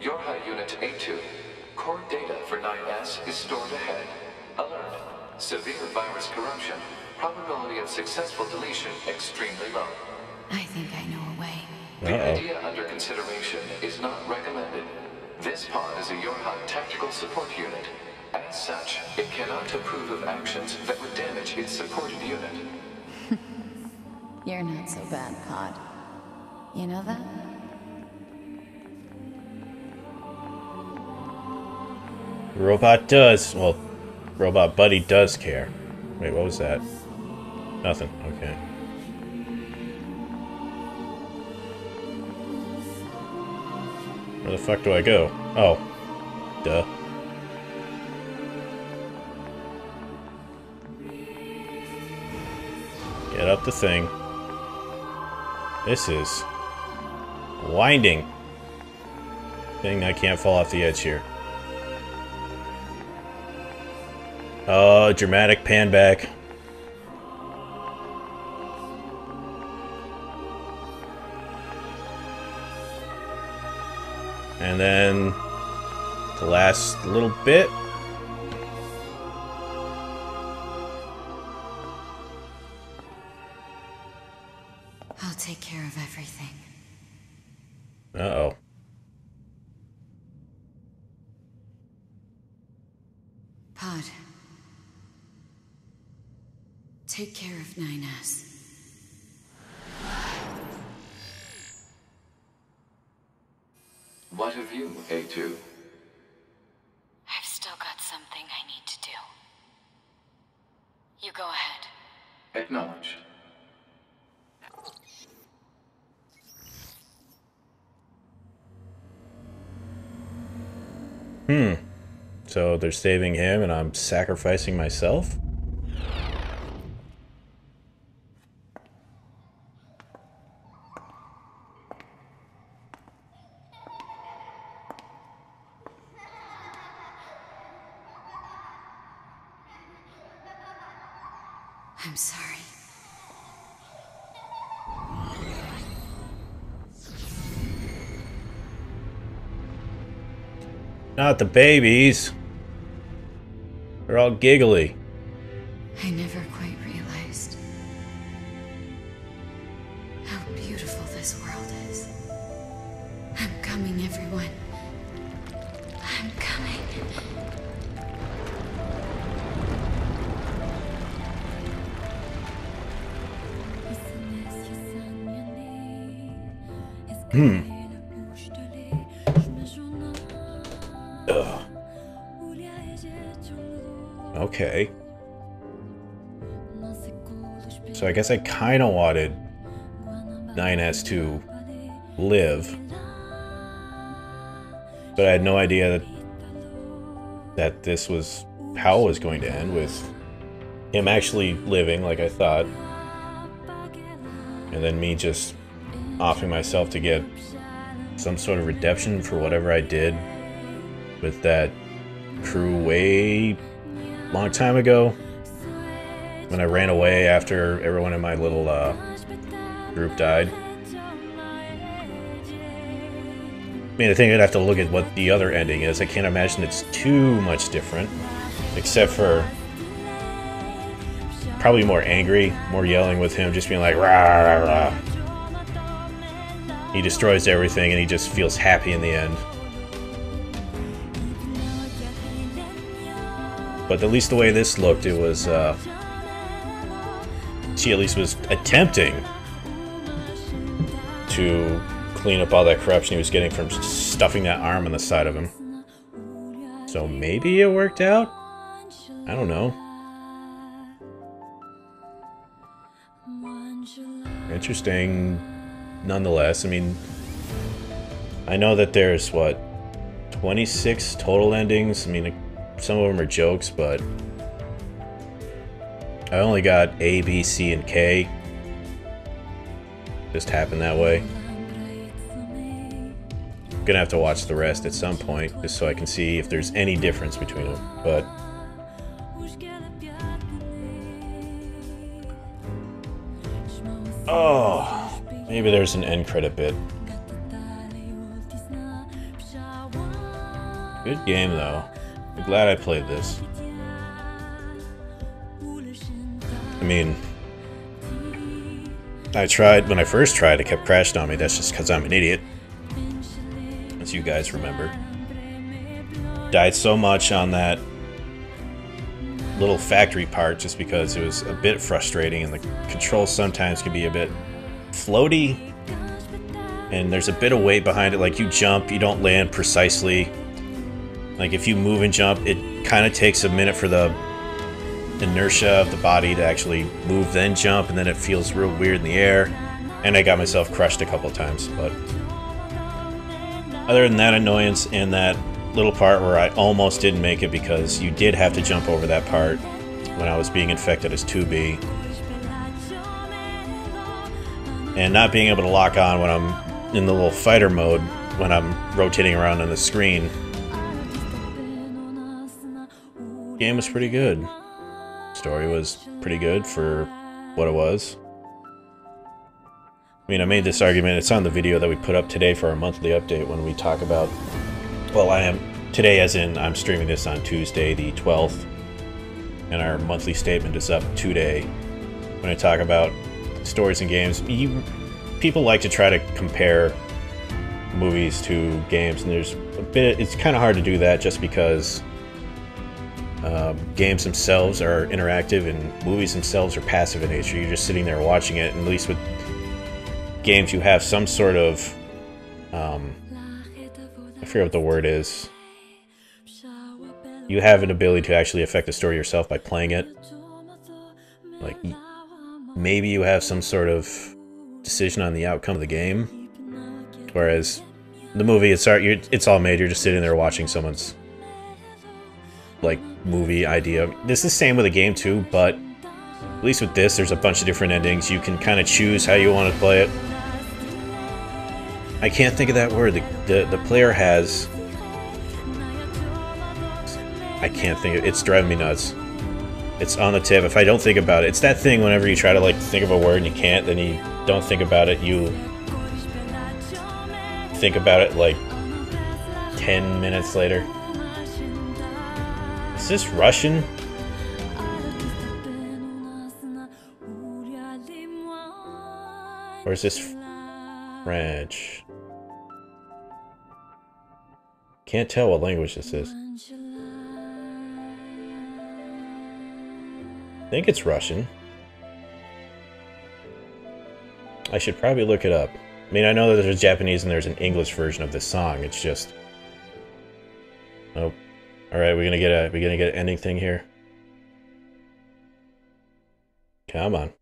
YoRHa Unit A2. Core data for 9S is stored ahead. Alert. Severe virus corruption. Probability of successful deletion extremely low. I think I know a way. The idea under consideration is not recommended. This pod is a YoRHa tactical support unit. As such, it cannot approve of actions that would damage its supported unit. You're not so bad, Pod. You know that? Robot does. Well, Robot Buddy does care. Wait, what was that? Nothing. Okay. Where the fuck do I go? Oh. Duh. Get up the thing. This is winding. Thing, I can't fall off the edge here. Oh, dramatic pan back. And then the last little bit. I'll take care of everything. Uh-oh. Pod. Take care of 9S. What of you, A2? I've still got something I need to do. You go ahead. Acknowledged. Hmm. So they're saving him and I'm sacrificing myself? I'm sorry. Not the babies. They're all giggly. I never quite realized how beautiful this world is. I'm coming, everyone. I'm coming. Hmm. Ugh. Okay. So I guess I kind of wanted 9S to live. But I had no idea that this was how it was going to end, with him actually living like I thought. And then me just offering myself to get some sort of redemption for whatever I did with that crew way long time ago when I ran away after everyone in my little group died. I mean, I think I'd have to look at what the other ending is. I can't imagine it's too much different, except for probably more angry, more yelling with him, just being like, rah, rah, rah. He destroys everything, and he just feels happy in the end. But at least the way this looked, it was, she at least was attempting to clean up all that corruption he was getting from stuffing that arm on the side of him. So maybe it worked out? I don't know. Interesting. Nonetheless, I mean, I know that there's, what, 26 total endings? I mean, some of them are jokes, but I only got A, B, C, and K. Just happened that way. I'm gonna have to watch the rest at some point, just so I can see if there's any difference between them, but oh! Maybe there's an end credit bit. Good game, though. I'm glad I played this. I mean, I tried, when I first tried, it kept crashing on me. That's just because I'm an idiot. As you guys remember. Died so much on that little factory part just because it was a bit frustrating, and the controls sometimes can be a bit floaty, and there's a bit of weight behind it. Like, you jump, you don't land precisely. Like if you move and jump, it kind of takes a minute for the inertia of the body to actually move then jump, and then it feels real weird in the air. And I got myself crushed a couple of times, but other than that annoyance and that little part where I almost didn't make it because you did have to jump over that part when I was being infected as 2B. And not being able to lock on when I'm in the little fighter mode, when I'm rotating around on the screen. Game was pretty good. Story was pretty good for what it was. I mean, I made this argument, it's on the video that we put up today for our monthly update when we talk about, well, I am today as in I'm streaming this on Tuesday the 12th, and our monthly statement is up today when I talk about stories and games. People like to try to compare movies to games, and there's a bit, it's kind of hard to do that just because games themselves are interactive and movies themselves are passive in nature. You're just sitting there watching it, and at least with games you have some sort of I forget what the word is. You have an ability to actually affect the story yourself by playing it. Like maybe you have some sort of decision on the outcome of the game, whereas the movie, it's all made. You're just sitting there watching someone's like movie idea. This is the same with the game too, but at least with this, there's a bunch of different endings. You can kind of choose how you want to play it. I can't think of that word. The player has. I can't think of it. It's driving me nuts. It's on the tip. If I don't think about it, it's that thing whenever you try to like think of a word and you can't, then you don't think about it. You think about it like 10 minutes later. Is this Russian? Or is this French? Can't tell what language this is. I think it's Russian. I should probably look it up. I mean, I know that there's Japanese and there's an English version of this song. It's just, oh, all right. We're gonna get an ending thing here. Come on.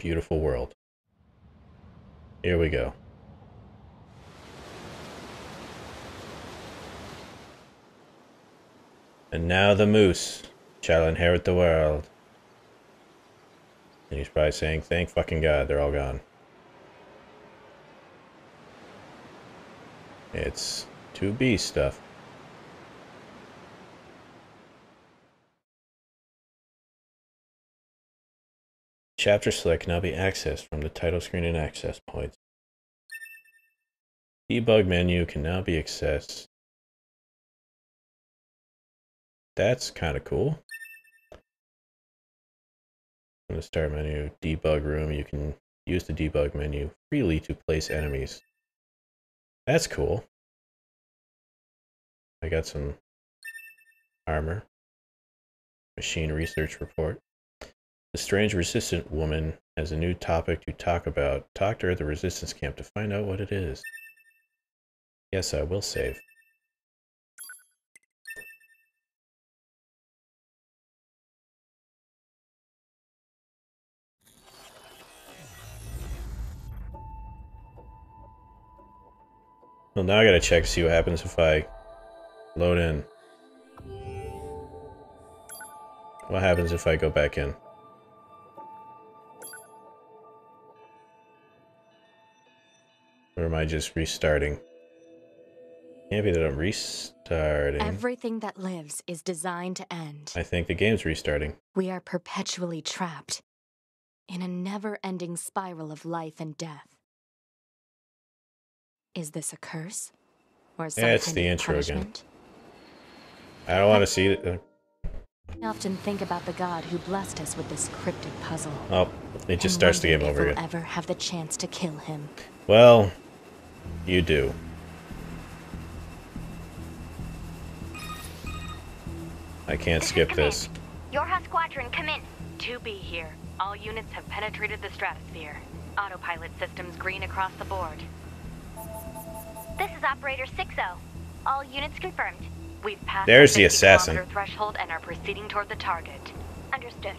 Beautiful world. Here we go. And now the moose shall inherit the world. And he's probably saying, thank fucking God, they're all gone. It's 2B stuff. Chapter select now be accessed from the title screen and access points. Debug menu can now be accessed. That's kind of cool. From the start menu, debug room, you can use the debug menu freely to place enemies. That's cool. I got some armor. Machine research report. The strange resistant woman has a new topic to talk about. Talk to her at the resistance camp to find out what it is. Yes, I will save. Well, now I gotta check to see what happens if I load in. What happens if I go back in? Or am I just restarting? Can't be that I'm restarting. Everything that lives is designed to end. I think the game's restarting. We are perpetually trapped in a never-ending spiral of life and death. Is this a curse? Or some it's kind the of intro punishment? Again. I don't want to see it. I often think about the God who blessed us with this cryptic puzzle. Oh, it just starts the game over again. We'll ever have the chance to kill him. Well, you do. I can't skip this. YoRHa Squadron, come in. 2B here. All units have penetrated the stratosphere. Autopilot systems green across the board. This is Operator 60. All units confirmed. We've passed the assassin threshold and are proceeding toward the target. Understood.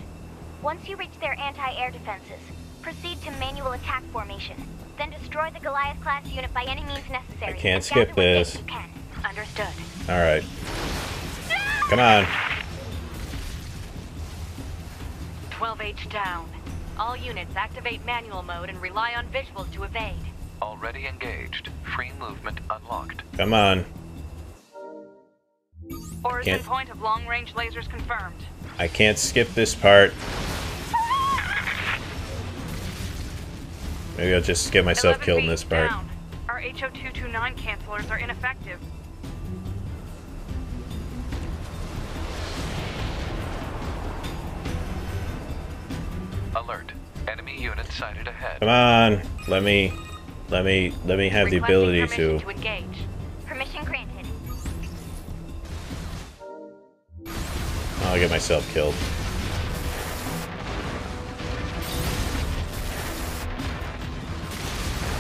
Once you reach their anti-air defenses, proceed to manual attack formation. Then destroy the Goliath class unit by any means necessary. I can't skip this. Understood. All right. Come on. 12H down. All units activate manual mode and rely on visuals to evade. Already engaged. Free movement unlocked. Come on. Origin point of long-range lasers confirmed. I can't skip this part. Maybe I'll just get myself killed in this part. Down. Our HO229 cancelers are ineffective. Alert. Enemy unit sighted ahead. Come on. Let me have the ability to... engage. Permission granted. I'll get myself killed.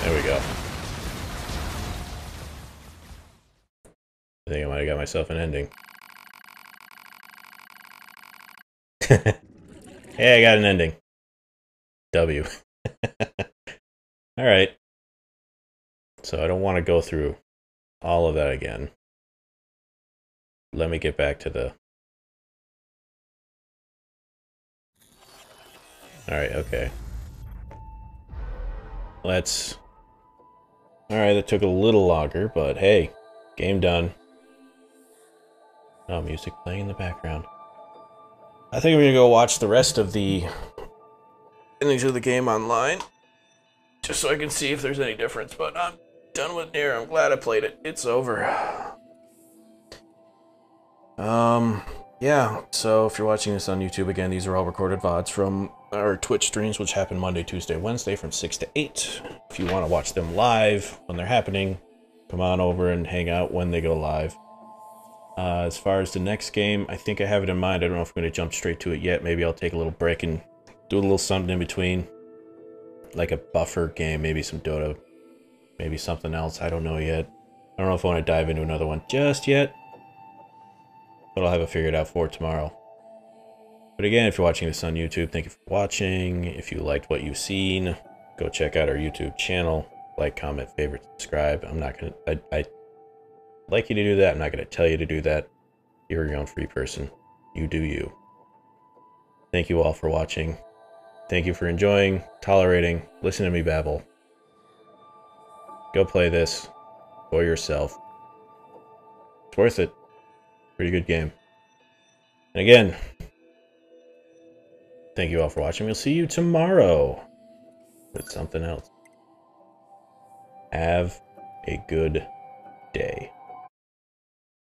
There we go. I think I might have got myself an ending. Hey, I got an ending. W. Alright. So I don't want to go through all of that again. Let me get back to the... Alright, okay. Let's... Alright, that took a little longer, but hey. Game done. Oh, music playing in the background. I think I'm gonna go watch the rest of the... endings of the game online. Just so I can see if there's any difference, but I'm done with Nier. I'm glad I played it. It's over. Yeah, so if you're watching this on YouTube, again, these are all recorded VODs from our Twitch streams, which happen Monday, Tuesday, Wednesday from 6 to 8. If you want to watch them live when they're happening, come on over and hang out when they go live. As far as the next game, I think I have it in mind. I don't know if I'm going to jump straight to it yet. Maybe I'll take a little break and do a little something in between. Like a buffer game, maybe some Dota, maybe something else. I don't know yet. I don't know if I want to dive into another one just yet, but I'll have it figured out for tomorrow. But again, if you're watching this on YouTube, thank you for watching. If you liked what you've seen, go check out our YouTube channel. Like, comment, favorite, subscribe. I'm not gonna... I'd like you to do that. I'm not gonna tell you to do that. You're your own free person. You do you. Thank you all for watching. Thank you for enjoying, tolerating, listen to me babble. Go play this for yourself. It's worth it. Pretty good game. And again, thank you all for watching. We'll see you tomorrow with something else. Have a good day.